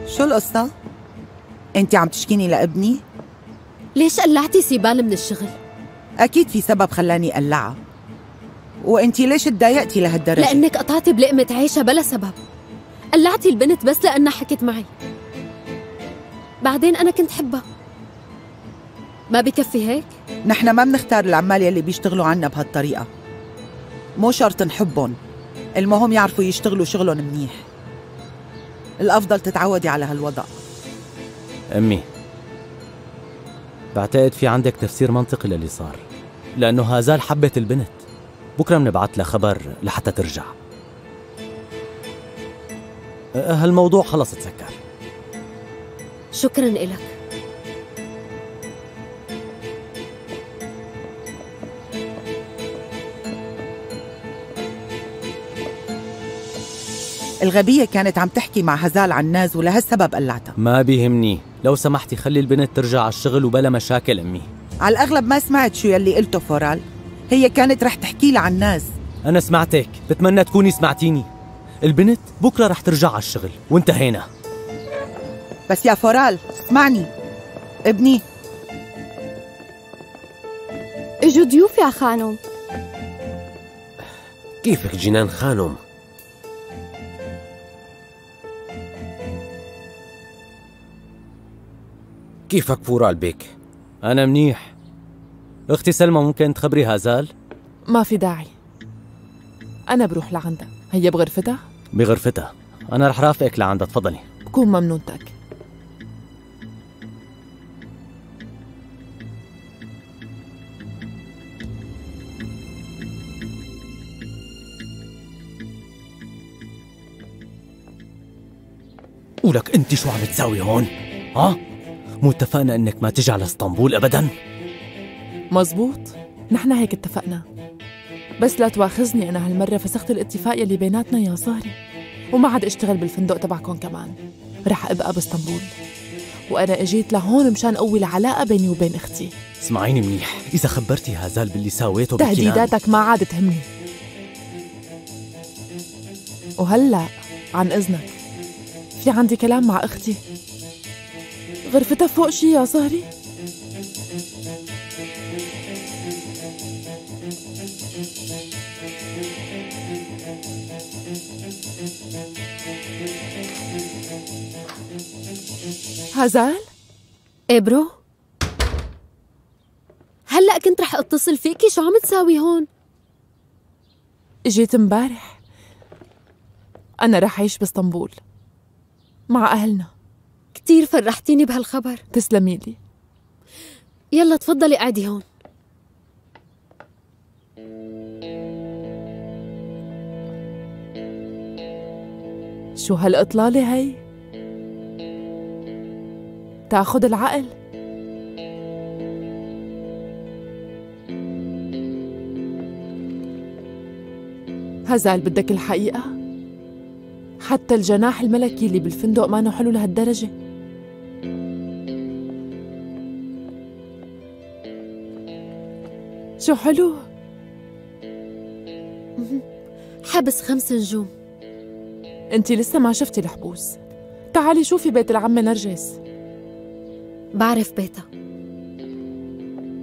شو القصة؟ أنت عم تشكيني لابني؟ ليش قلعتي سيبال من الشغل؟ أكيد في سبب خلاني قلعها. وأنت ليش تضايقتي لهالدرجة؟ لأنك قطعتي بلقمة عيشها بلا سبب. قلعتي البنت بس لأنها حكت معي. بعدين أنا كنت حبها. ما بكفي هيك؟ نحن ما بنختار العمال يلي بيشتغلوا عنا بهالطريقة. مو شرط نحبهم، المهم يعرفوا يشتغلوا شغلهم منيح. الأفضل تتعودي على هالوضع. أمي، بعتقد في عندك تفسير منطقي للي صار، لأنه هازال حبت البنت. بكرة بنبعت لها خبر لحتى ترجع. هالموضوع خلص اتسكر. شكراً إلك. الغبية كانت عم تحكي مع هازال عن ناز ولهالسبب قلعتها. ما بيهمني، لو سمحتي خلي البنت ترجع على الشغل وبلا مشاكل. أمي، على الأغلب ما سمعت شو يلي قلته فورال، هي كانت رح تحكي لها عن ناز. أنا سمعتك، بتمنى تكوني سمعتيني. البنت بكرة رح ترجع على الشغل وانتهينا. بس يا فورال اسمعني، ابني اجوا ضيوف يا خانم. كيفك جنان خانم؟ كيفك فورال بيك؟ أنا منيح. أختي سلمى ممكن تخبري هازال؟ ما في داعي، أنا بروح لعندها. هي بغرفتها؟ بغرفتها، أنا رح رافقك لعندها. تفضلي. بكون ممنونتك. قولك أنت شو عم تساوي هون؟ ها؟ مو اتفقنا انك ما تجي على اسطنبول ابدا؟ مزبوط، نحن هيك اتفقنا. بس لا تواخذني، انا هالمره فسخت الاتفاق يلي بيناتنا يا صهري، وما عاد اشتغل بالفندق تبعكم كمان، رح ابقى باسطنبول. وانا اجيت لهون مشان قوي العلاقه بيني وبين اختي. اسمعيني منيح، اذا خبرتي هازال باللي ساويته بكنان، تهديداتك ما عاد تهمني. وهلا عن اذنك في عندي كلام مع اختي. غرفتها فوق شي يا صهري؟ هازال؟ إبرو؟ هلأ كنت رح اتصل فيكي، شو عم تساوي هون؟ جيت مبارح، أنا رح أعيش باسطنبول مع أهلنا. كتير فرحتيني بهالخبر. تسلمي لي. يلا تفضلي قعدي هون. شو هالإطلالة هي؟ تاخد العقل. هزال بدك الحقيقة؟ حتى الجناح الملكي اللي بالفندق ما نحلو لهالدرجة. شو حلو، حبس خمس نجوم. انتي لسه ما شفتي الحبوس، تعالي شوفي بيت العمة نرجس. بعرف بيتها،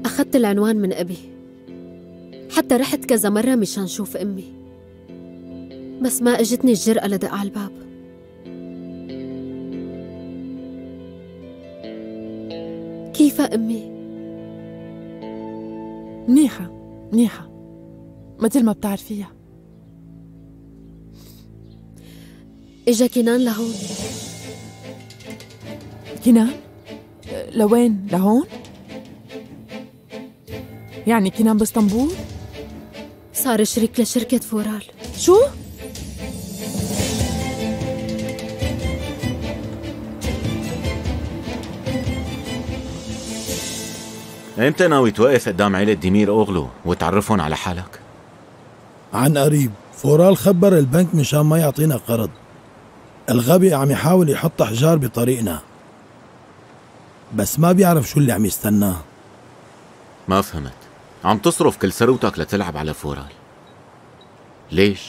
أخذت العنوان من أبي، حتى رحت كذا مرة مشان شوف أمي، بس ما اجتني الجرأة لدق على الباب. كيفها أمي؟ منيحة منيحة مثل ما بتعرفيها. اجا كنان لهون. كنان؟ لوين؟ لهون؟ يعني كنان باسطنبول؟ صار شريك لشركة فورال. شو؟ امتى ناوي توقف قدام عيلة ديمير أوغلو وتعرفهم على حالك؟ عن قريب، فورال خبر البنك مشان ما يعطينا قرض. الغبي عم يحاول يحط أحجار بطريقنا، بس ما بيعرف شو اللي عم يستناه. ما فهمت، عم تصرف كل ثروتك لتلعب على فورال؟ ليش؟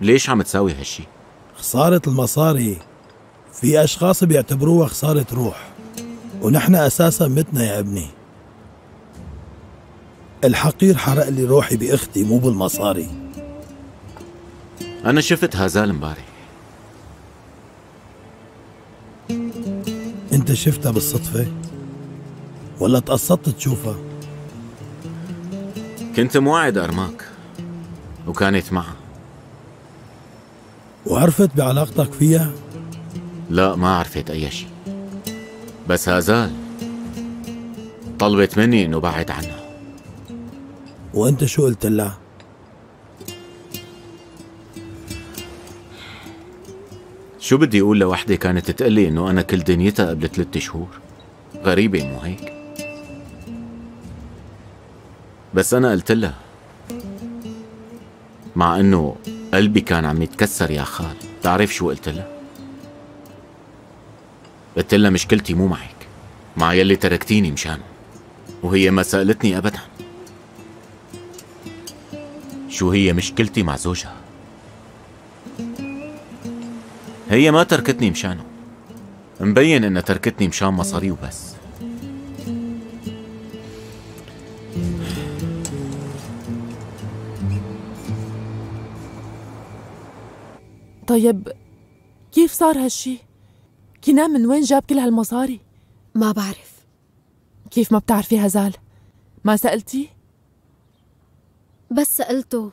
ليش عم تساوي هالشي؟ خسارة المصاري في أشخاص بيعتبروها خسارة روح، ونحن أساسا متنا يا ابني. الحقير حرق لي روحي بأختي مو بالمصاري. أنا شفت هازال امبارح. أنت شفتها بالصدفة؟ ولا تقصدت تشوفها؟ كنت موعد أرماك وكانت معها. وعرفت بعلاقتك فيها؟ لا، ما عرفت أي شيء، بس هازال طلبت مني إنه بعد عنها. وأنت شو قلت لها؟ شو بدي أقول لوحدة كانت تقلي إنه أنا كل دنيتها قبل ثلاثة شهور؟ غريبة مو هيك؟ بس أنا قلت لها، مع إنه قلبي كان عم يتكسر يا خال. تعرف شو قلت لها؟ قلت لها مشكلتي مو معك، مع يلي تركتيني مشانه، وهي ما سألتني أبدا شو هي مشكلتي مع زوجها. هي ما تركتني مشانه، مبين انها تركتني مشان مصاري وبس. طيب كيف صار هالشي؟ كنان من وين جاب كل هالمصاري؟ ما بعرف. كيف ما بتعرفي هازال؟ ما سألتي؟ بس سألته،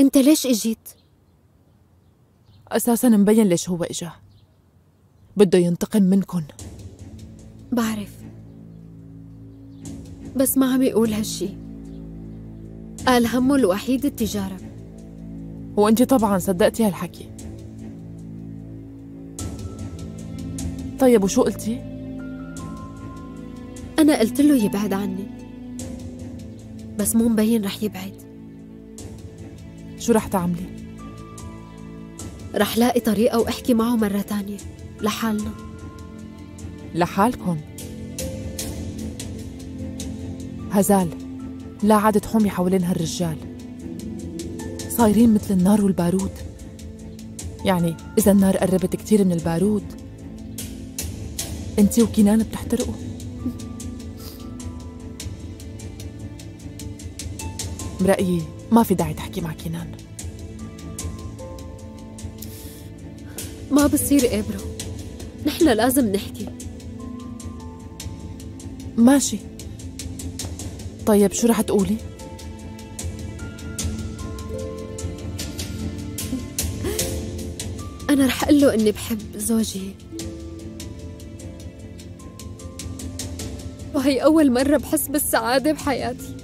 انت ليش اجيت؟ اساسا مبين ليش هو اجا، بده ينتقم منكن. بعرف، بس ما عم يقول هالشي، قال همه الوحيد التجارة، وانت طبعا صدقتي هالحكي. طيب وشو قلتي؟ انا قلت له يبعد عني، بس مو مبين رح يبعد. شو رح تعملي؟ رح لاقي طريقة وأحكي معه مرة تانية لحالنا. لحالكم؟ هازال لا عاد تحومي حوالين هالرجال، صايرين مثل النار والبارود. يعني إذا النار قربت كتير من البارود، أنتِ وكنان بتحترقوا. برأيي ما في داعي تحكي مع كنان. ما بصير إبرو، نحن لازم نحكي. ماشي. طيب شو رح تقولي؟ أنا رح أقول له إني بحب زوجي، وهي أول مرة بحس بالسعادة بحياتي.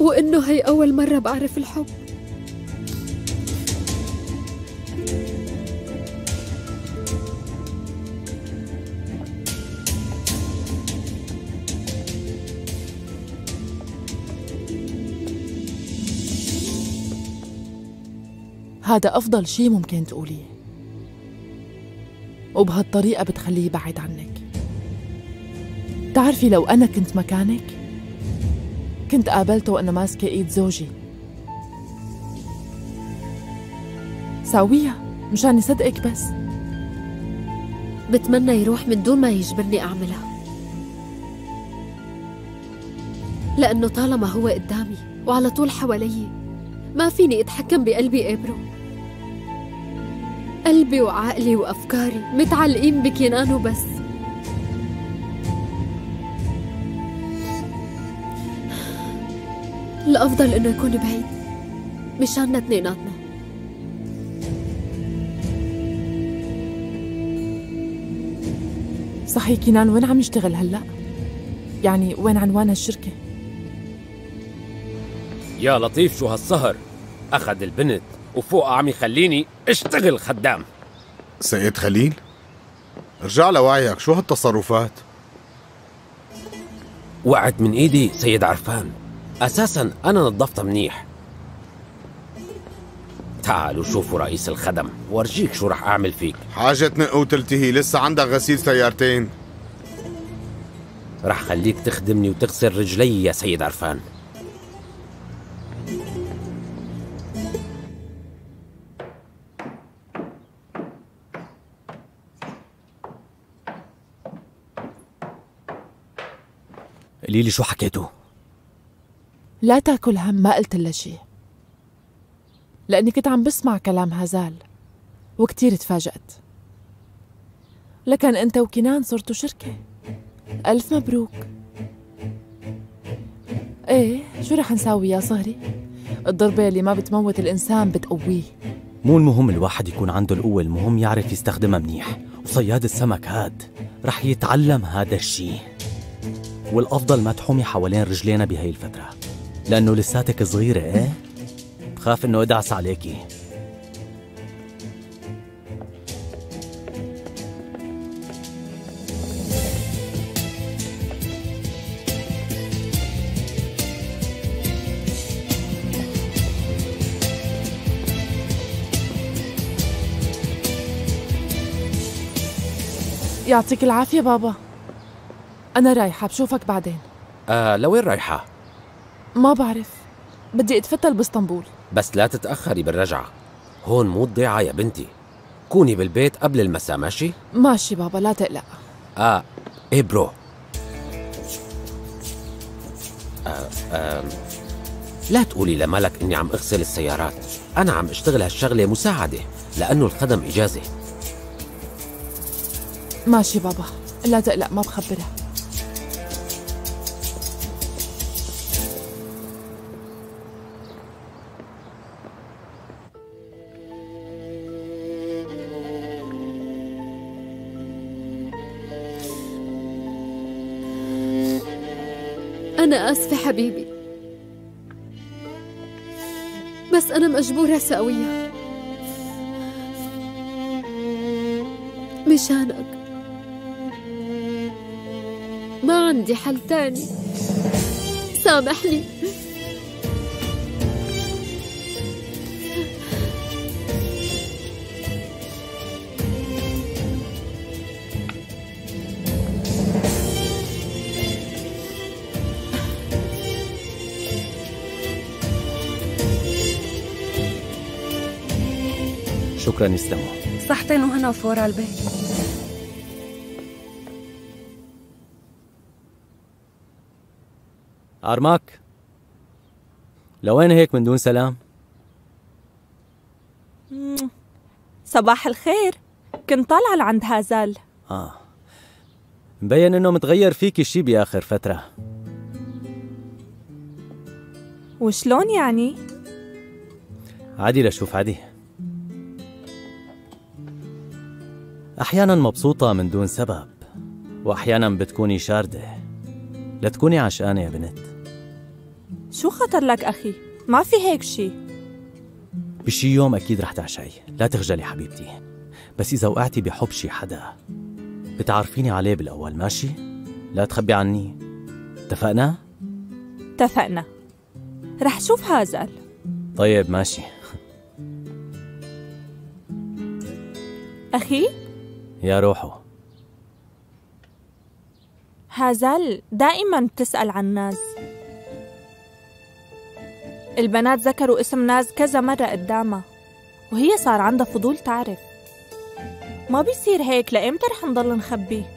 وإنه هي أول مرة بعرف الحب. هذا أفضل شيء ممكن تقوليه، وبهالطريقة بتخليه يبعد عنك. تعرفي لو أنا كنت مكانك كنت قابلته وأنا ماسكة إيد زوجي. ساويها مشان يصدقك، بس بتمنى يروح من دون ما يجبرني أعملها، لأنه طالما هو قدامي وعلى طول حوالي ما فيني أتحكم بقلبي. إبرو، قلبي وعقلي وأفكاري متعلقين بكنان وبس. الأفضل إنه يكون بعيد مشاننا اثنيناتنا. صحيح، كنان وين عم يشتغل هلأ؟ يعني وين عنوان هالشركة؟ يا لطيف شو هالسهر، أخذ البنت وفوق عم يخليني اشتغل خدام. سيد خليل، ارجع لوعيك، شو هالتصرفات؟ وقعت من إيدي سيد عرفان، أساساً أنا نظفتها منيح. تعالوا شوفوا رئيس الخدم وارجيك شو رح أعمل فيك. حاجة تنق وتلتهي، لسه عندك غسيل سيارتين. رح خليك تخدمني وتغسل رجلي يا سيد عرفان. قليلي شو حكيتوا؟ لا تاكل هم، ما قلت لها شيء لأني كنت عم بسمع كلام هازال وكتير تفاجأت. لكن أنت وكنان صرتوا شركة، ألف مبروك. إيه شو رح نساوي يا صهري؟ الضربة اللي ما بتموت الإنسان بتقويه. مو المهم الواحد يكون عنده القوة، المهم يعرف يستخدمها منيح. وصياد السمك هاد رح يتعلم هذا الشيء، والأفضل ما تحومي حوالين رجلينا بهاي الفترة لأنه لساتك صغيرة. إيه؟ بخاف إنه أدعس عليكي. يعطيك العافية بابا، أنا رايحة بشوفك بعدين. آه لوين رايحة؟ ما بعرف، بدي أتفتل باسطنبول. بس لا تتأخري بالرجعة، هون مو تضيعة يا بنتي، كوني بالبيت قبل المساء. ماشي؟ ماشي بابا لا تقلق. آه إيه برو. آه آه لا تقولي لملك إني عم أغسل السيارات، أنا عم أشتغل هالشغلة مساعدة لأنه الخدم إجازة. ماشي بابا لا تقلق، ما بخبرها. أنا آسفة حبيبي، بس أنا مجبورة أساويها مشانك، ما عندي حل ثاني، سامحني. شكرا يسلموا، صحتين وهنا وفورا البيت. أرماك لوين هيك من دون سلام؟ صباح الخير، كنت طالعة لعند هازال. آه مبين إنه متغير فيكي شي بآخر فترة. وشلون يعني؟ عادي لشوف عادي. أحيانا مبسوطة من دون سبب، وأحيانا بتكوني شاردة. لا تكوني عشقانة يا بنت. شو خطر لك أخي؟ ما في هيك شي. بشي يوم أكيد رح تعشقي، لا تخجلي حبيبتي. بس إذا وقعتي بحب شي حدا بتعرفيني عليه بالأول، ماشي؟ لا تخبي عني، اتفقنا؟ اتفقنا، رح شوف هازال. طيب ماشي. أخي؟ يا روحه. هازال دائما بتسأل عن ناز، البنات ذكروا اسم ناز كذا مرة قدامها وهي صار عندها فضول تعرف. ما بيصير هيك، لإمتى رح نضل نخبيه؟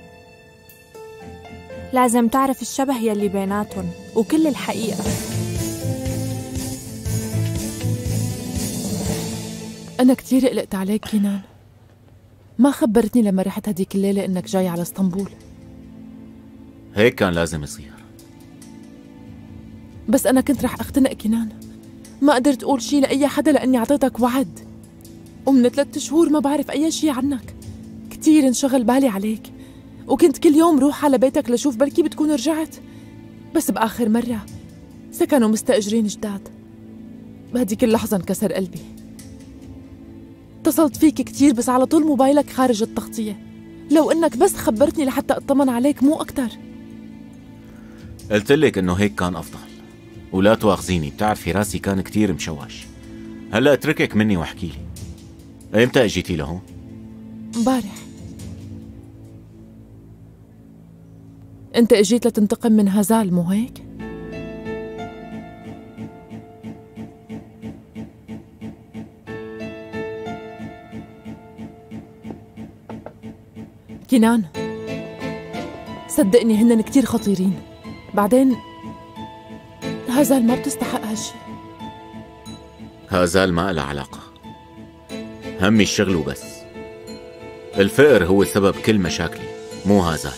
لازم تعرف الشبه يلي بيناتهم وكل الحقيقة. أنا كتير قلقت عليك كنان، ما خبرتني لما رحت هديك الليلة إنك جاي على اسطنبول. هيك كان لازم يصير، بس أنا كنت رح أختنق كنان، ما قدرت أقول شي لأي حدا لأني عطيتك وعد، ومن ثلاث شهور ما بعرف أي شي عنك، كتير انشغل بالي عليك، وكنت كل يوم روح على بيتك لشوف بلكي بتكون رجعت، بس بآخر مرة سكنوا مستأجرين جداد، بهديك اللحظة انكسر قلبي. اتصلت فيك كتير بس على طول موبايلك خارج التغطية، لو إنك بس خبرتني لحتى أطمن عليك مو أكتر. قلت لك انه هيك كان افضل، ولا تواخذيني، بتعرفي راسي كان كتير مشوش. هلا اتركك مني واحكي لي، امتى اجيتي لهون؟ امبارح. انت اجيت لتنتقم من هازال مو هيك؟ كنان صدقني هنن كتير خطيرين، بعدين هازال ما بتستحق هالشي. هازال ما لها علاقة، همي الشغل وبس. الفقر هو سبب كل مشاكلي، مو هازال.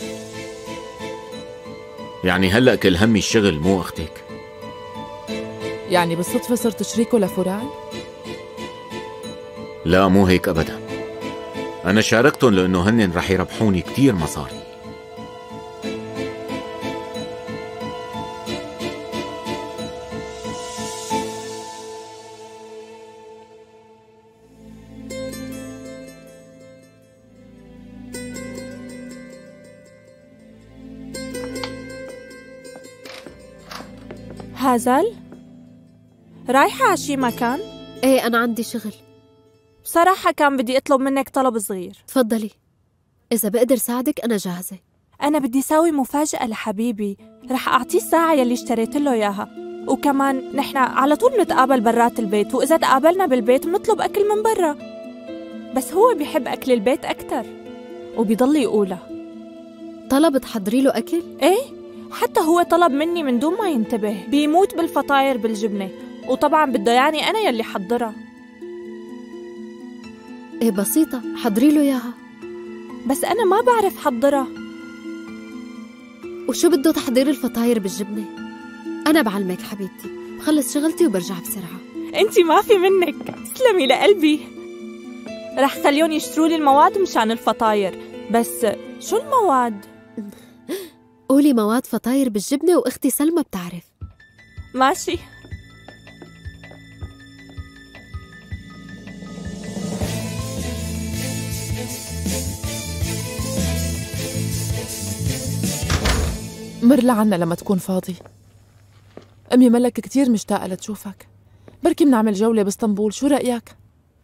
يعني هلأ كل همي الشغل مو أختك؟ يعني بالصدفة صرت شريكه لفورال؟ لا مو هيك أبدا، أنا شاركتهم لأنه هن رح يربحوني كتير مصاري. هازال؟ رايحة على شي مكان؟ ايه أنا عندي شغل. بصراحة كان بدي أطلب منك طلب صغير. تفضلي، إذا بقدر ساعدك أنا جاهزة. أنا بدي ساوي مفاجأة لحبيبي، رح أعطيه الساعة يلي اشتريت له إياها، وكمان نحن على طول بنتقابل برات البيت، وإذا تقابلنا بالبيت بنطلب أكل من برا، بس هو بيحب أكل البيت أكتر وبيضل يقولها. طلب تحضري له أكل؟ إيه، حتى هو طلب مني من دون ما ينتبه، بيموت بالفطاير بالجبنة، وطبعاً بده يعني أنا يلي حضرها. إيه بسيطة، حضري له إياها. بس أنا ما بعرف حضرها. وشو بده تحضير الفطاير بالجبنة؟ أنا بعلمك حبيبتي، بخلص شغلتي وبرجع بسرعة. أنتي ما في منك، تسلمي لقلبي. رح خليهم يشتروا لي المواد مشان الفطاير، بس شو المواد؟ قولي مواد فطاير بالجبنة وأختي سلمى بتعرف. ماشي. مر لعنا لما تكون فاضي. أمي ملك كتير مشتاقة لتشوفك، بركي بنعمل جولة باسطنبول، شو رأيك؟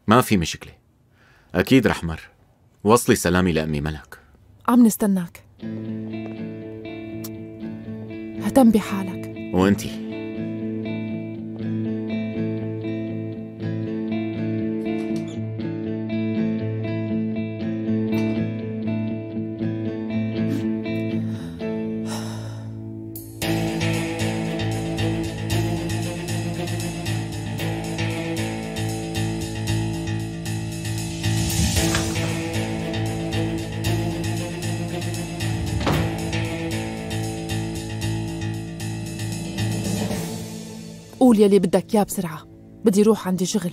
ما في مشكلة، أكيد رح مر. وصلي سلامي لأمي ملك. عم نستناك، اهتم بحالك. وانتي؟ قول يلي بدك يا بسرعة، بدي روح عندي شغل.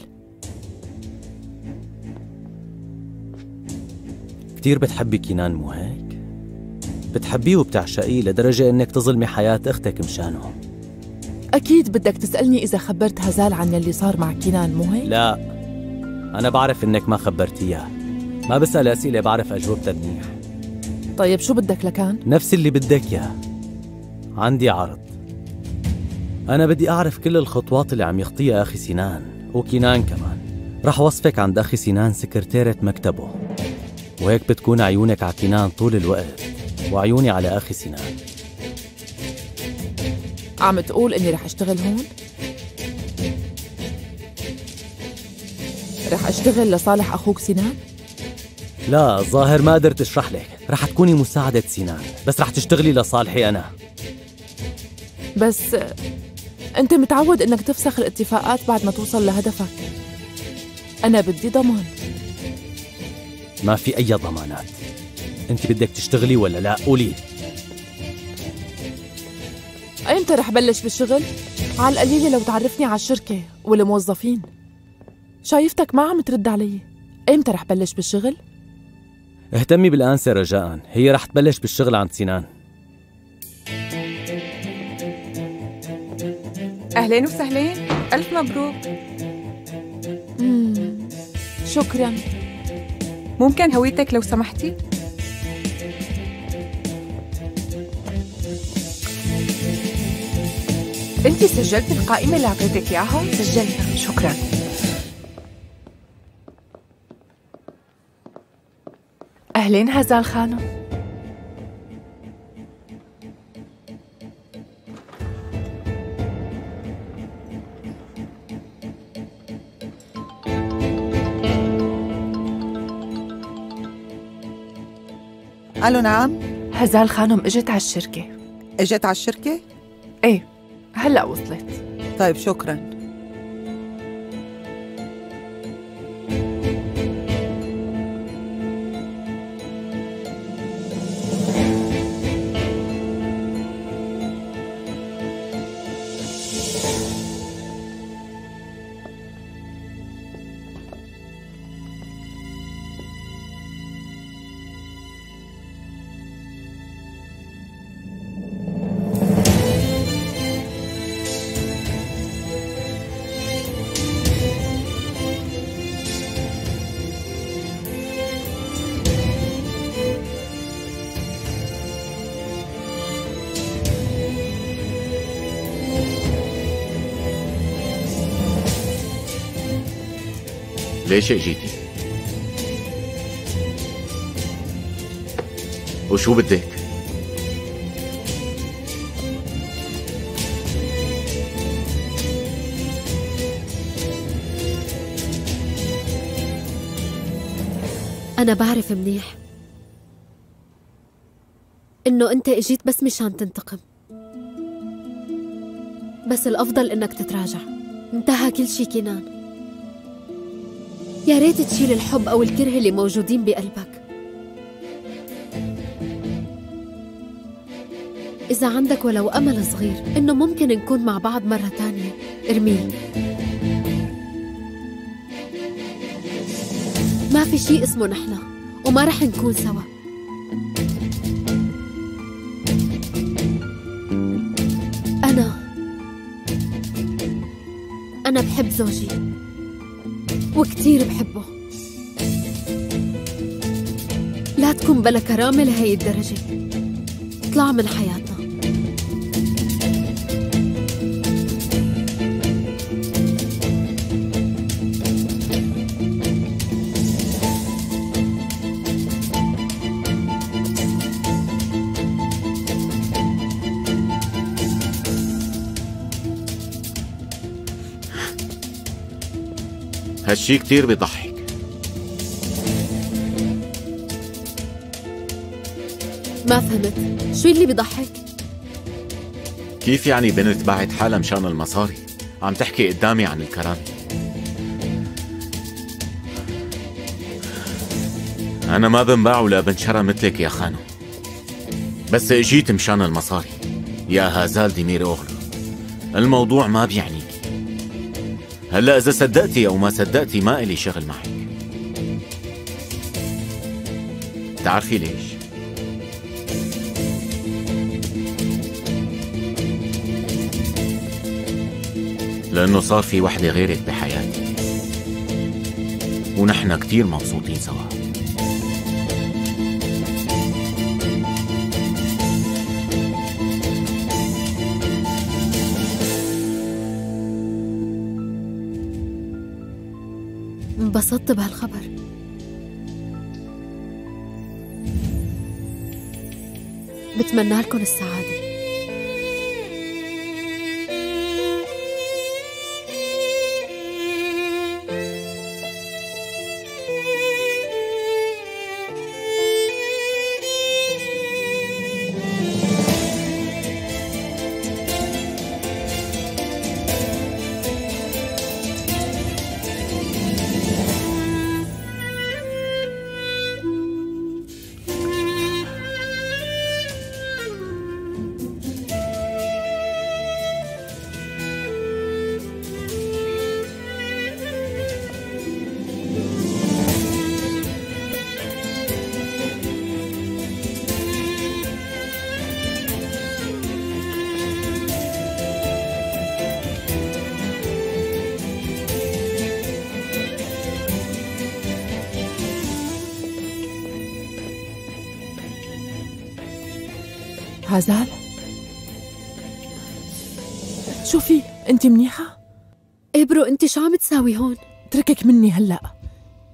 كتير بتحبي كنان مو هيك؟ بتحبيه وبتعشقيه لدرجة انك تظلمي حياة اختك مشانه. اكيد بدك تسألني اذا خبرت هازال عن يلي صار مع كنان مو هيك؟ لا، انا بعرف انك ما خبرتيها، ما بسأل اسئلة بعرف اجوبتها منيح. طيب شو بدك لكان؟ نفس اللي بدك ياه. عندي عرض، أنا بدي أعرف كل الخطوات اللي عم يخطيها أخي سينان وكنان كمان. رح وصفك عند أخي سينان سكرتيرة مكتبه، وهيك بتكون عيونك على كنان طول الوقت وعيوني على أخي سينان. عم تقول إني رح أشتغل هون؟ رح أشتغل لصالح أخوك سينان؟ لا، الظاهر ما قدرت أشرح لك. رح تكوني مساعدة سينان، بس رح تشتغلي لصالحي أنا. بس أنت متعود إنك تفسخ الاتفاقات بعد ما توصل لهدفك، أنا بدي ضمان. ما في أي ضمانات، أنت بدك تشتغلي ولا لا؟ قولي. أمتى رح بلش بالشغل؟ على القليلة لو تعرفني على الشركة والموظفين. شايفتك ما عم ترد علي، أمتى رح بلش بالشغل؟ اهتمي بالأنسة رجاءً، هي رح تبلش بالشغل عند سينان. أهلين وسهلين، ألف مبروك. مم. شكراً. ممكن هويتك لو سمحتي؟ أنت سجلت القائمة اللي أعطيتك إياها؟ سجلتها، شكراً. أهلين هازال خانم. قالوا نعم؟ هازال خانم اجت على الشركة، اجت على الشركة؟ ايه هلأ وصلت. طيب شكراً. ليش اجيتي؟ وشو بدك؟ أنا بعرف منيح إنه أنت اجيت بس مشان تنتقم، بس الأفضل إنك تتراجع، انتهى كل شي كنان. يا ريت تشيل الحب أو الكره اللي موجودين بقلبك. إذا عندك ولو أمل صغير إنه ممكن نكون مع بعض مرة تانية، ارميه. ما في شيء اسمه نحن، وما رح نكون سوا. أنا أنا بحب زوجي وكتير بحبه، لا تكون بلا كرامة لهي الدرجة، اطلع من حياتنا. هالشي كتير بيضحك. ما فهمت، شو اللي بيضحك؟ كيف يعني بنت باعت حالها مشان المصاري؟ عم تحكي قدامي عن الكرامة. أنا ما بنباع ولا بنشرى مثلك يا خانو، بس اجيت مشان المصاري يا هازال ديمير أوغلو، الموضوع ما بيعني. هلا إذا صدقتي أو ما صدقتي ما إلي شغل معك. بتعرفي ليش؟ لأنه صار في وحدة غيرك بحياتي، ونحن كتير مبسوطين سوا. انبسطت بهالخبر. بتمنى لكم السعادة. هازال، شوفي انت منيحة؟ إبرو انت شو عم تساوي هون؟ اتركك مني هلا،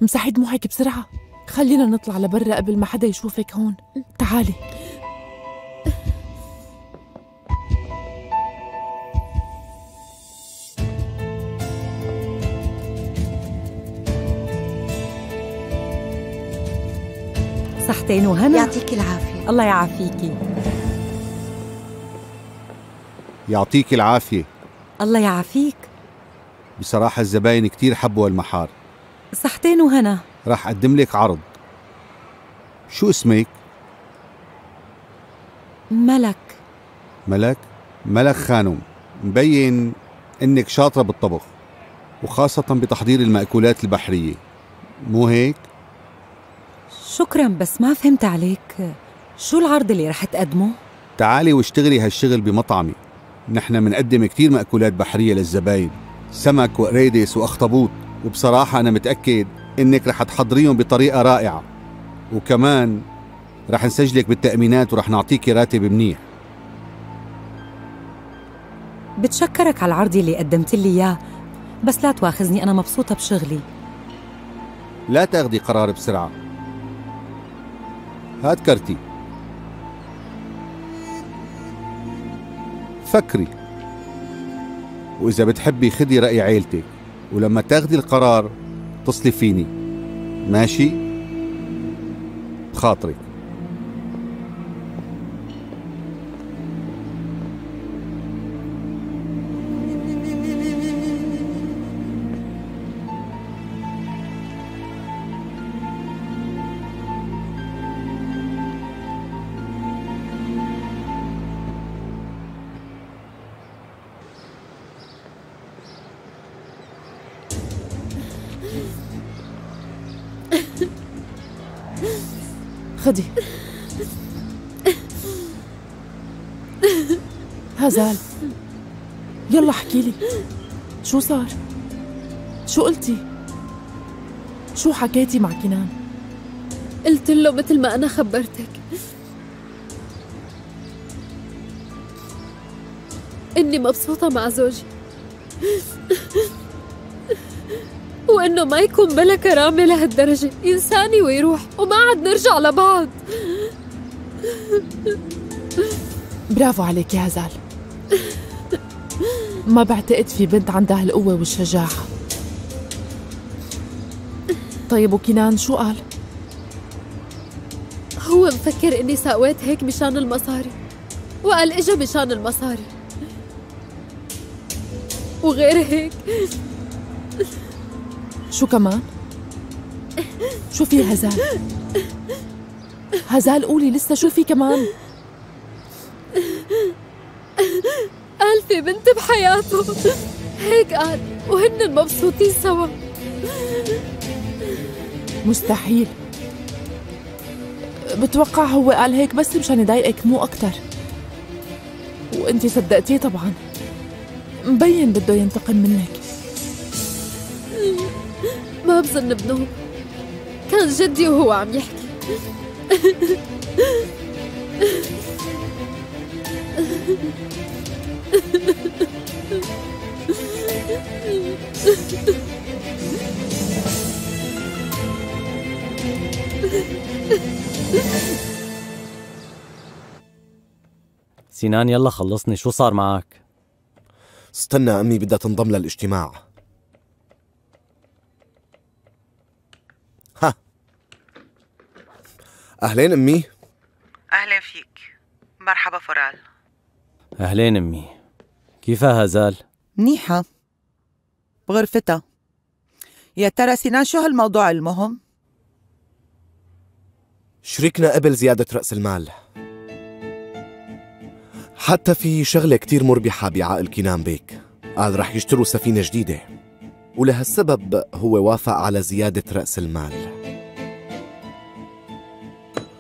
امسحي دموعك بسرعة، خلينا نطلع لبرا قبل ما حدا يشوفك هون، تعالي. صحتين وهنا. يعطيك العافية. الله يعافيكي. يعطيك العافية. الله يعافيك. بصراحة الزباين كتير حبوا المحار. صحتين وهنا. راح أقدم لك عرض. شو اسمك؟ ملك. ملك؟ ملك خانم، مبين إنك شاطرة بالطبخ وخاصة بتحضير المأكولات البحرية، مو هيك؟ شكراً، بس ما فهمت عليك، شو العرض اللي رح تقدمه؟ تعالي واشتغلي هالشغل بمطعمي، نحن منقدم كتير مأكولات بحرية للزباين، سمك وقريدس وأخطبوط، وبصراحة أنا متأكد إنك رح تحضريهم بطريقة رائعة، وكمان رح نسجلك بالتأمينات ورح نعطيكي راتب منيح. بتشكرك على العرض اللي قدمت لي اياه، بس لا تواخذني، أنا مبسوطة بشغلي. لا تاخدي قرار بسرعة. هات كرتي. فكري، وإذا بتحبي خدي رأي عيلتك، ولما تاخدي القرار اتصلي فيني، ماشي؟ بخاطرك. خدي. هازال، يلا احكي لي شو صار؟ شو قلتي؟ شو حكيتي مع كنان؟ قلت له مثل ما انا خبرتك اني مبسوطة مع زوجي وإنه ما يكون بلا كرامة لهالدرجة، ينساني ويروح وما عاد نرجع لبعض. برافو عليك يا هازال، ما بعتقد في بنت عندها هالقوة والشجاعة. طيب وكنان شو قال؟ هو مفكر إني ساويت هيك مشان المصاري، وقال إجا مشان المصاري، وغير هيك شو كمان؟ شو في هازال؟ هازال قولي لسه شو في كمان؟ قال في بنت بحياته، هيك قال، وهن مبسوطين سوا. مستحيل، بتوقع هو قال هيك بس مشان يضايقك مو أكتر، وأنتي صدقتيه طبعا، مبين بده ينتقم منك. ما بظن بنوم، كان جدي وهو عم يحكي. سينان يلا خلصني، شو صار معك؟ استنى أمي بدها تنضم للاجتماع. ها، أهلين أمي. أهلين فيك، مرحبا فورال. أهلين أمي، كيفها هازال؟ منيحة بغرفتها. يا ترى سينان شو هالموضوع المهم؟ شريكنا قبل زيادة رأس المال، حتى في شغلة كتير مربحة بعقل كنان بيك، قال رح يشتروا سفينة جديدة، ولهالسبب هو وافق على زيادة رأس المال،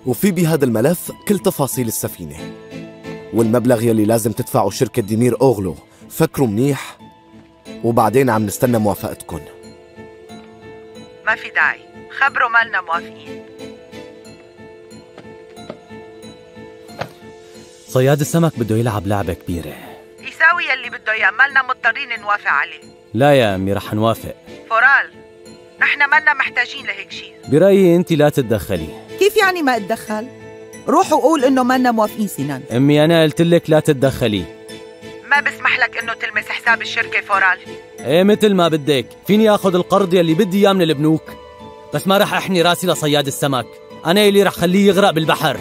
وفي بهذا الملف كل تفاصيل السفينة والمبلغ يلي لازم تدفعه شركة ديمير أوغلو. فكروا منيح، وبعدين عم نستنى موافقتكم. ما في داعي، خبروا مالنا موافقين. صياد السمك بده يلعب لعبة كبيرة، يساوي يلي بده إياه، مالنا مضطرين نوافق عليه. لا يا أمي رح نوافق. فورال، نحن مالنا محتاجين لهيك شيء. برأيي أنت لا تتدخلي. كيف يعني ما اتدخل؟ روح وقول انه مالنا موافقين سينان. امي انا قلت لك لا تتدخلي. ما بسمح لك انه تلمس حساب الشركه فورال. ايه مثل ما بدك، فيني اخذ القرض يلي بدي اياه من البنوك، بس ما رح احني راسي لصياد السمك، انا يلي رح خليه يغرق بالبحر.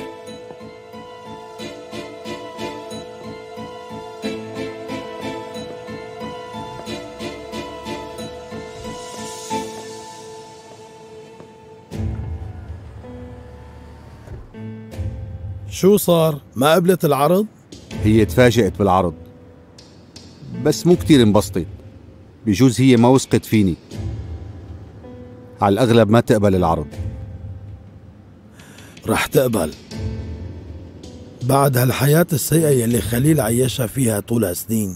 شو صار؟ ما قبلت العرض؟ هي تفاجأت بالعرض، بس مو كتير انبسطت. بجوز هي ما وثقت فيني. على الأغلب ما تقبل العرض. رح تقبل بعد هالحياة السيئة يلي خليل عيشها فيها طول هالسنين.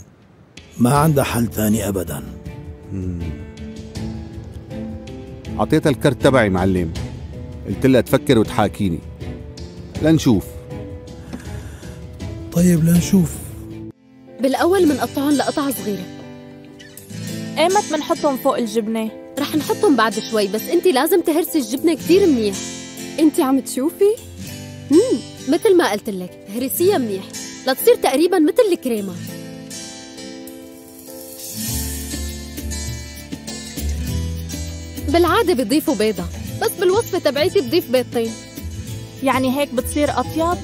ما عندها حل تاني أبدا. عطيتها الكرت تبعي معلم، قلت لها تفكر وتحاكيني. لنشوف. طيب لنشوف. بالأول منقطعهم لقطع صغيرة. ايمت منحطهم فوق الجبنة؟ رح نحطهم بعد شوي، بس انت لازم تهرسي الجبنة كثير منيح. انت عم تشوفي؟ امم مثل ما قلت لك هرسيها منيح لتصير تقريبا مثل الكريمة. بالعادة بضيفوا بيضة، بس بالوصفة تبعيتي بضيف بيضتين. يعني هيك بتصير أطيب؟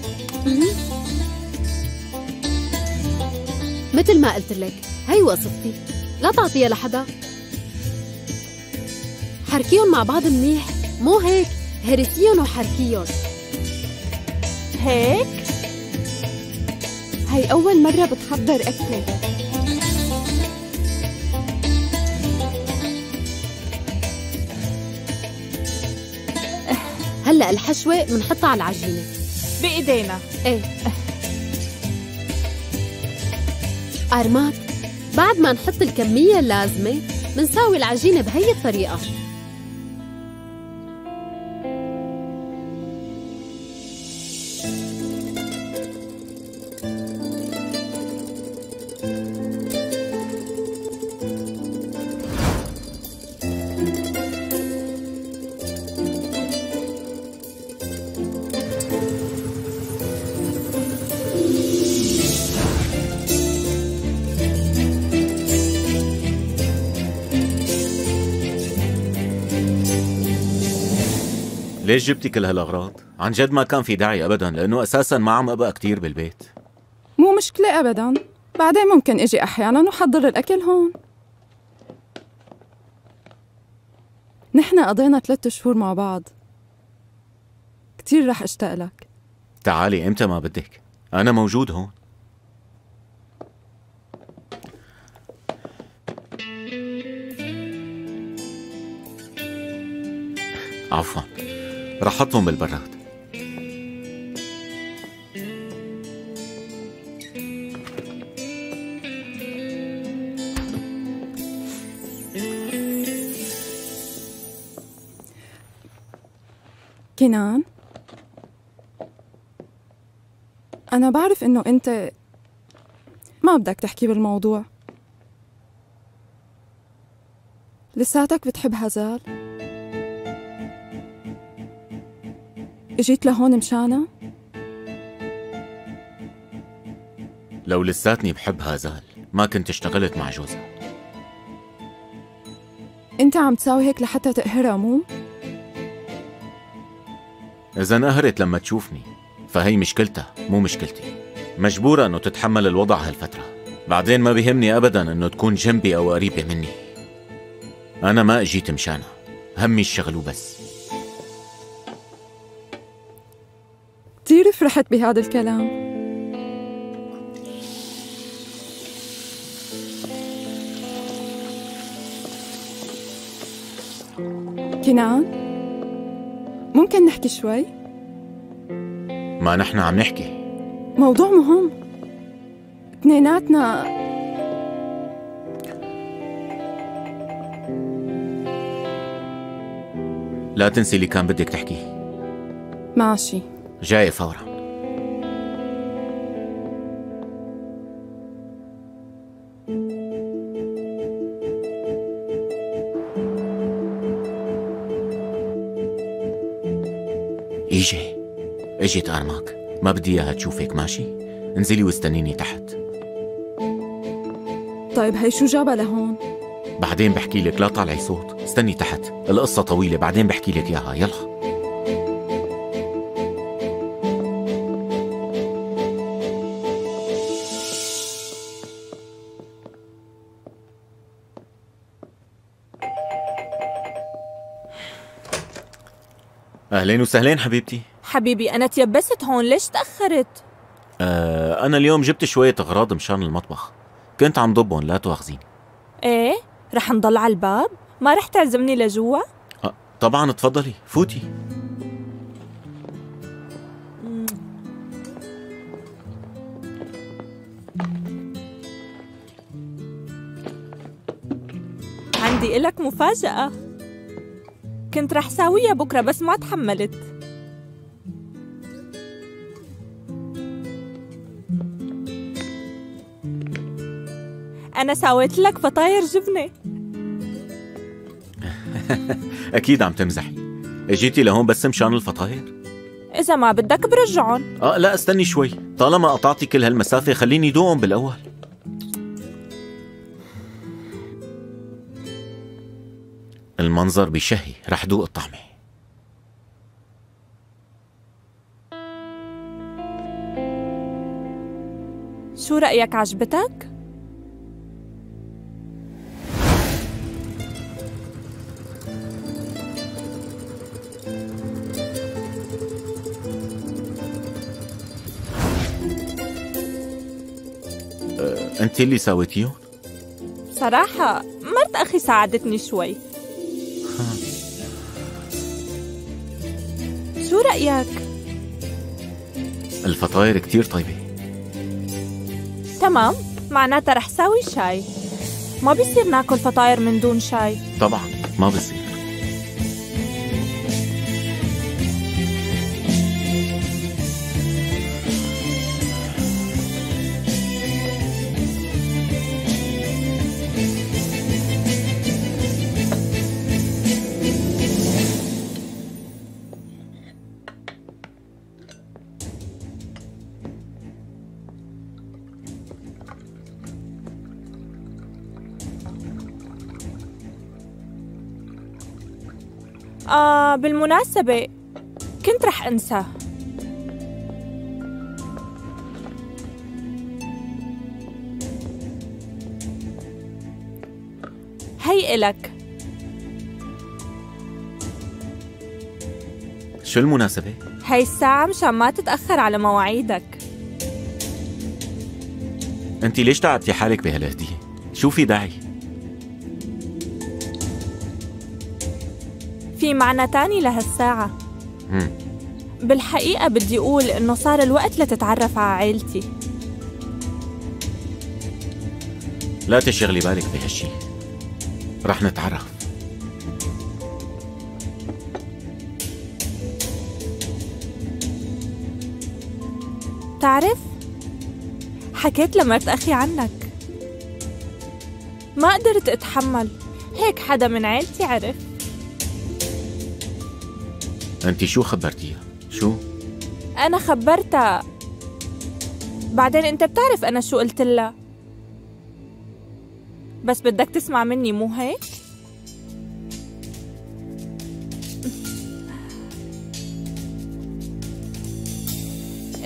مثل ما قلت لك هي وصفتي، لا تعطيها لحدا. حركيهم مع بعض منيح، مو هيك، هرسيهم وحركيهم هيك. هي أول مرة بتحضر أكلة. هلا الحشوة بنحطها على العجينة بإيدينا. ايه أرماك، بعد ما نحط الكمية اللازمة بنساوي العجينة بهي الطريقة. ليش جبتي كل هالاغراض؟ عن جد ما كان في داعي ابدا، لانه اساسا ما عم ابقى كثير بالبيت. مو مشكله ابدا، بعدين ممكن اجي احيانا وحضر الاكل هون. نحن قضينا ثلاث شهور مع بعض، كثير رح اشتاق لك. تعالي امتى ما بدك، انا موجود هون. عفوا، رح احطهم بالبراد. كنان، أنا بعرف إنه أنت ما بدك تحكي بالموضوع. لساتك بتحب هازال؟ اجيت لهون مشانها؟ لو لساتني بحب هازال ما كنت اشتغلت مع جوزها. انت عم تساوي هيك لحتى تقهرها مو؟ اذا انقهرت لما تشوفني فهي مشكلتها مو مشكلتي. مجبورة انه تتحمل الوضع هالفترة، بعدين ما بيهمني ابدا انه تكون جنبي او قريبة مني. انا ما اجيت مشانها، همي الشغل وبس. كثير فرحت بهذا الكلام. كنان، ممكن نحكي شوي؟ ما نحن عم نحكي موضوع مهم. اثنيناتنا لا تنسي اللي كان بدك تحكيه. ماشي، جاي فورا. اجي اجيت أرماك، ما بدي اياها تشوفك. ماشي، انزلي واستنيني تحت. طيب هي شو جابها لهون؟ بعدين بحكي لك، لا طالعي صوت، استني تحت، القصة طويلة بعدين بحكي لك اياها. يلا. أهلين وسهلين حبيبتي. حبيبي أنا تيبست هون، ليش تأخرت؟ آه أنا اليوم جبت شوية أغراض مشان المطبخ، كنت عم ضبهم، لا تواخذيني. إيه؟ رح نضل على الباب؟ ما رح تعزمني لجوا؟ آه طبعا، تفضلي فوتي. عندي إلك مفاجأة، كنت رح ساويها بكرة بس ما تحملت. أنا سويت لك فطاير جبنة. أكيد عم تمزحي، اجيتي لهون بس مشان الفطاير؟ إذا ما بدك برجعهم. آه لا استني شوي، طالما قطعتي كل هالمسافة خليني دوقهم بالأول. المنظر بيشهي، رح دوق الطعمة. شو رأيك، عجبتك؟ أه، أنت اللي سويتيهم؟ صراحة مرت أخي ساعدتني شوي. شو رأيك؟ الفطاير كتير طيبة. تمام، معناتها رح ساوي شاي. ما بيصير ناكل فطاير من دون شاي. طبعا ما بيصير. آه بالمناسبة كنت رح أنسى، هي إلك. شو المناسبة؟ هي الساعة مشان ما تتأخر على مواعيدك. أنت ليش تعبتي حالك بهالهدية؟ شو في داعي؟ في معنى تاني لهالساعة. مم. بالحقيقة بدي أقول إنه صار الوقت لتتعرف على عائلتي. لا تشغلي بالك بهالشي، رح نتعرف. تعرف؟ حكيت لمرت أخي عنك، ما قدرت أتحمل، هيك حدا من عائلتي عرف. أنت شو خبرتيها؟ شو؟ أنا خبرتها، بعدين أنت بتعرف أنا شو قلت لها، بس بدك تسمع مني مو هيك؟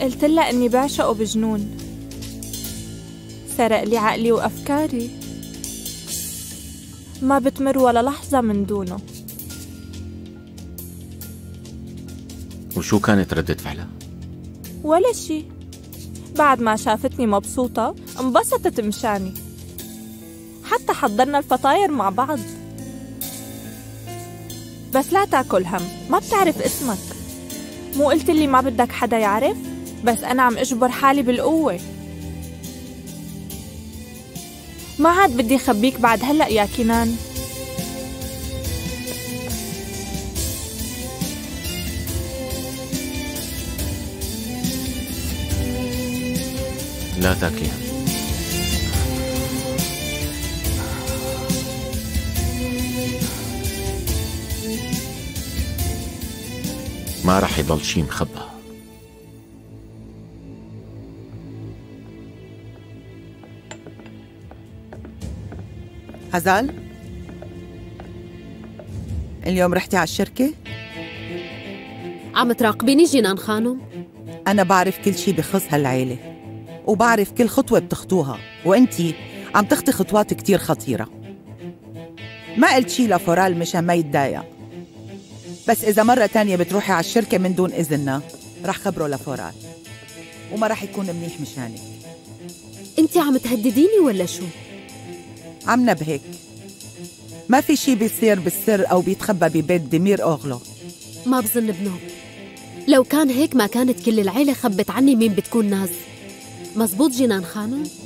قلت لها إني بعشقه بجنون، سرق لي عقلي وأفكاري، ما بتمر ولا لحظة من دونه. وشو كانت ردة فعلها؟ ولا شي، بعد ما شافتني مبسوطة انبسطت مشاني، حتى حضرنا الفطاير مع بعض. بس لا تاكل هم، ما بتعرف اسمك، مو قلت لي ما بدك حدا يعرف؟ بس أنا عم أجبر حالي بالقوة، ما عاد بدي خبيك بعد هلأ يا كنان. لا تاكليها. ما رح يضل شي مخبى. هازال، اليوم رحتي على الشركة؟ عم تراقبيني جنان خانم؟ أنا بعرف كل شي بخص هالعيلة، وبعرف كل خطوة بتخطوها، وانتي عم تخطي خطوات كتير خطيرة. ما قلت شي لفورال مشان ما يتضايق، بس إذا مرة تانية بتروحي على الشركة من دون إذننا رح خبره لفورال وما رح يكون منيح مشانك. أنت عم تهدديني ولا شو؟ عم نبهك، ما في شي بيصير بالسر أو بيتخبى ببيت ديمير أوغلو. ما بظن بنوب، لو كان هيك ما كانت كل العيلة خبت عني مين بتكون ناز. مزبوط جنان خانم؟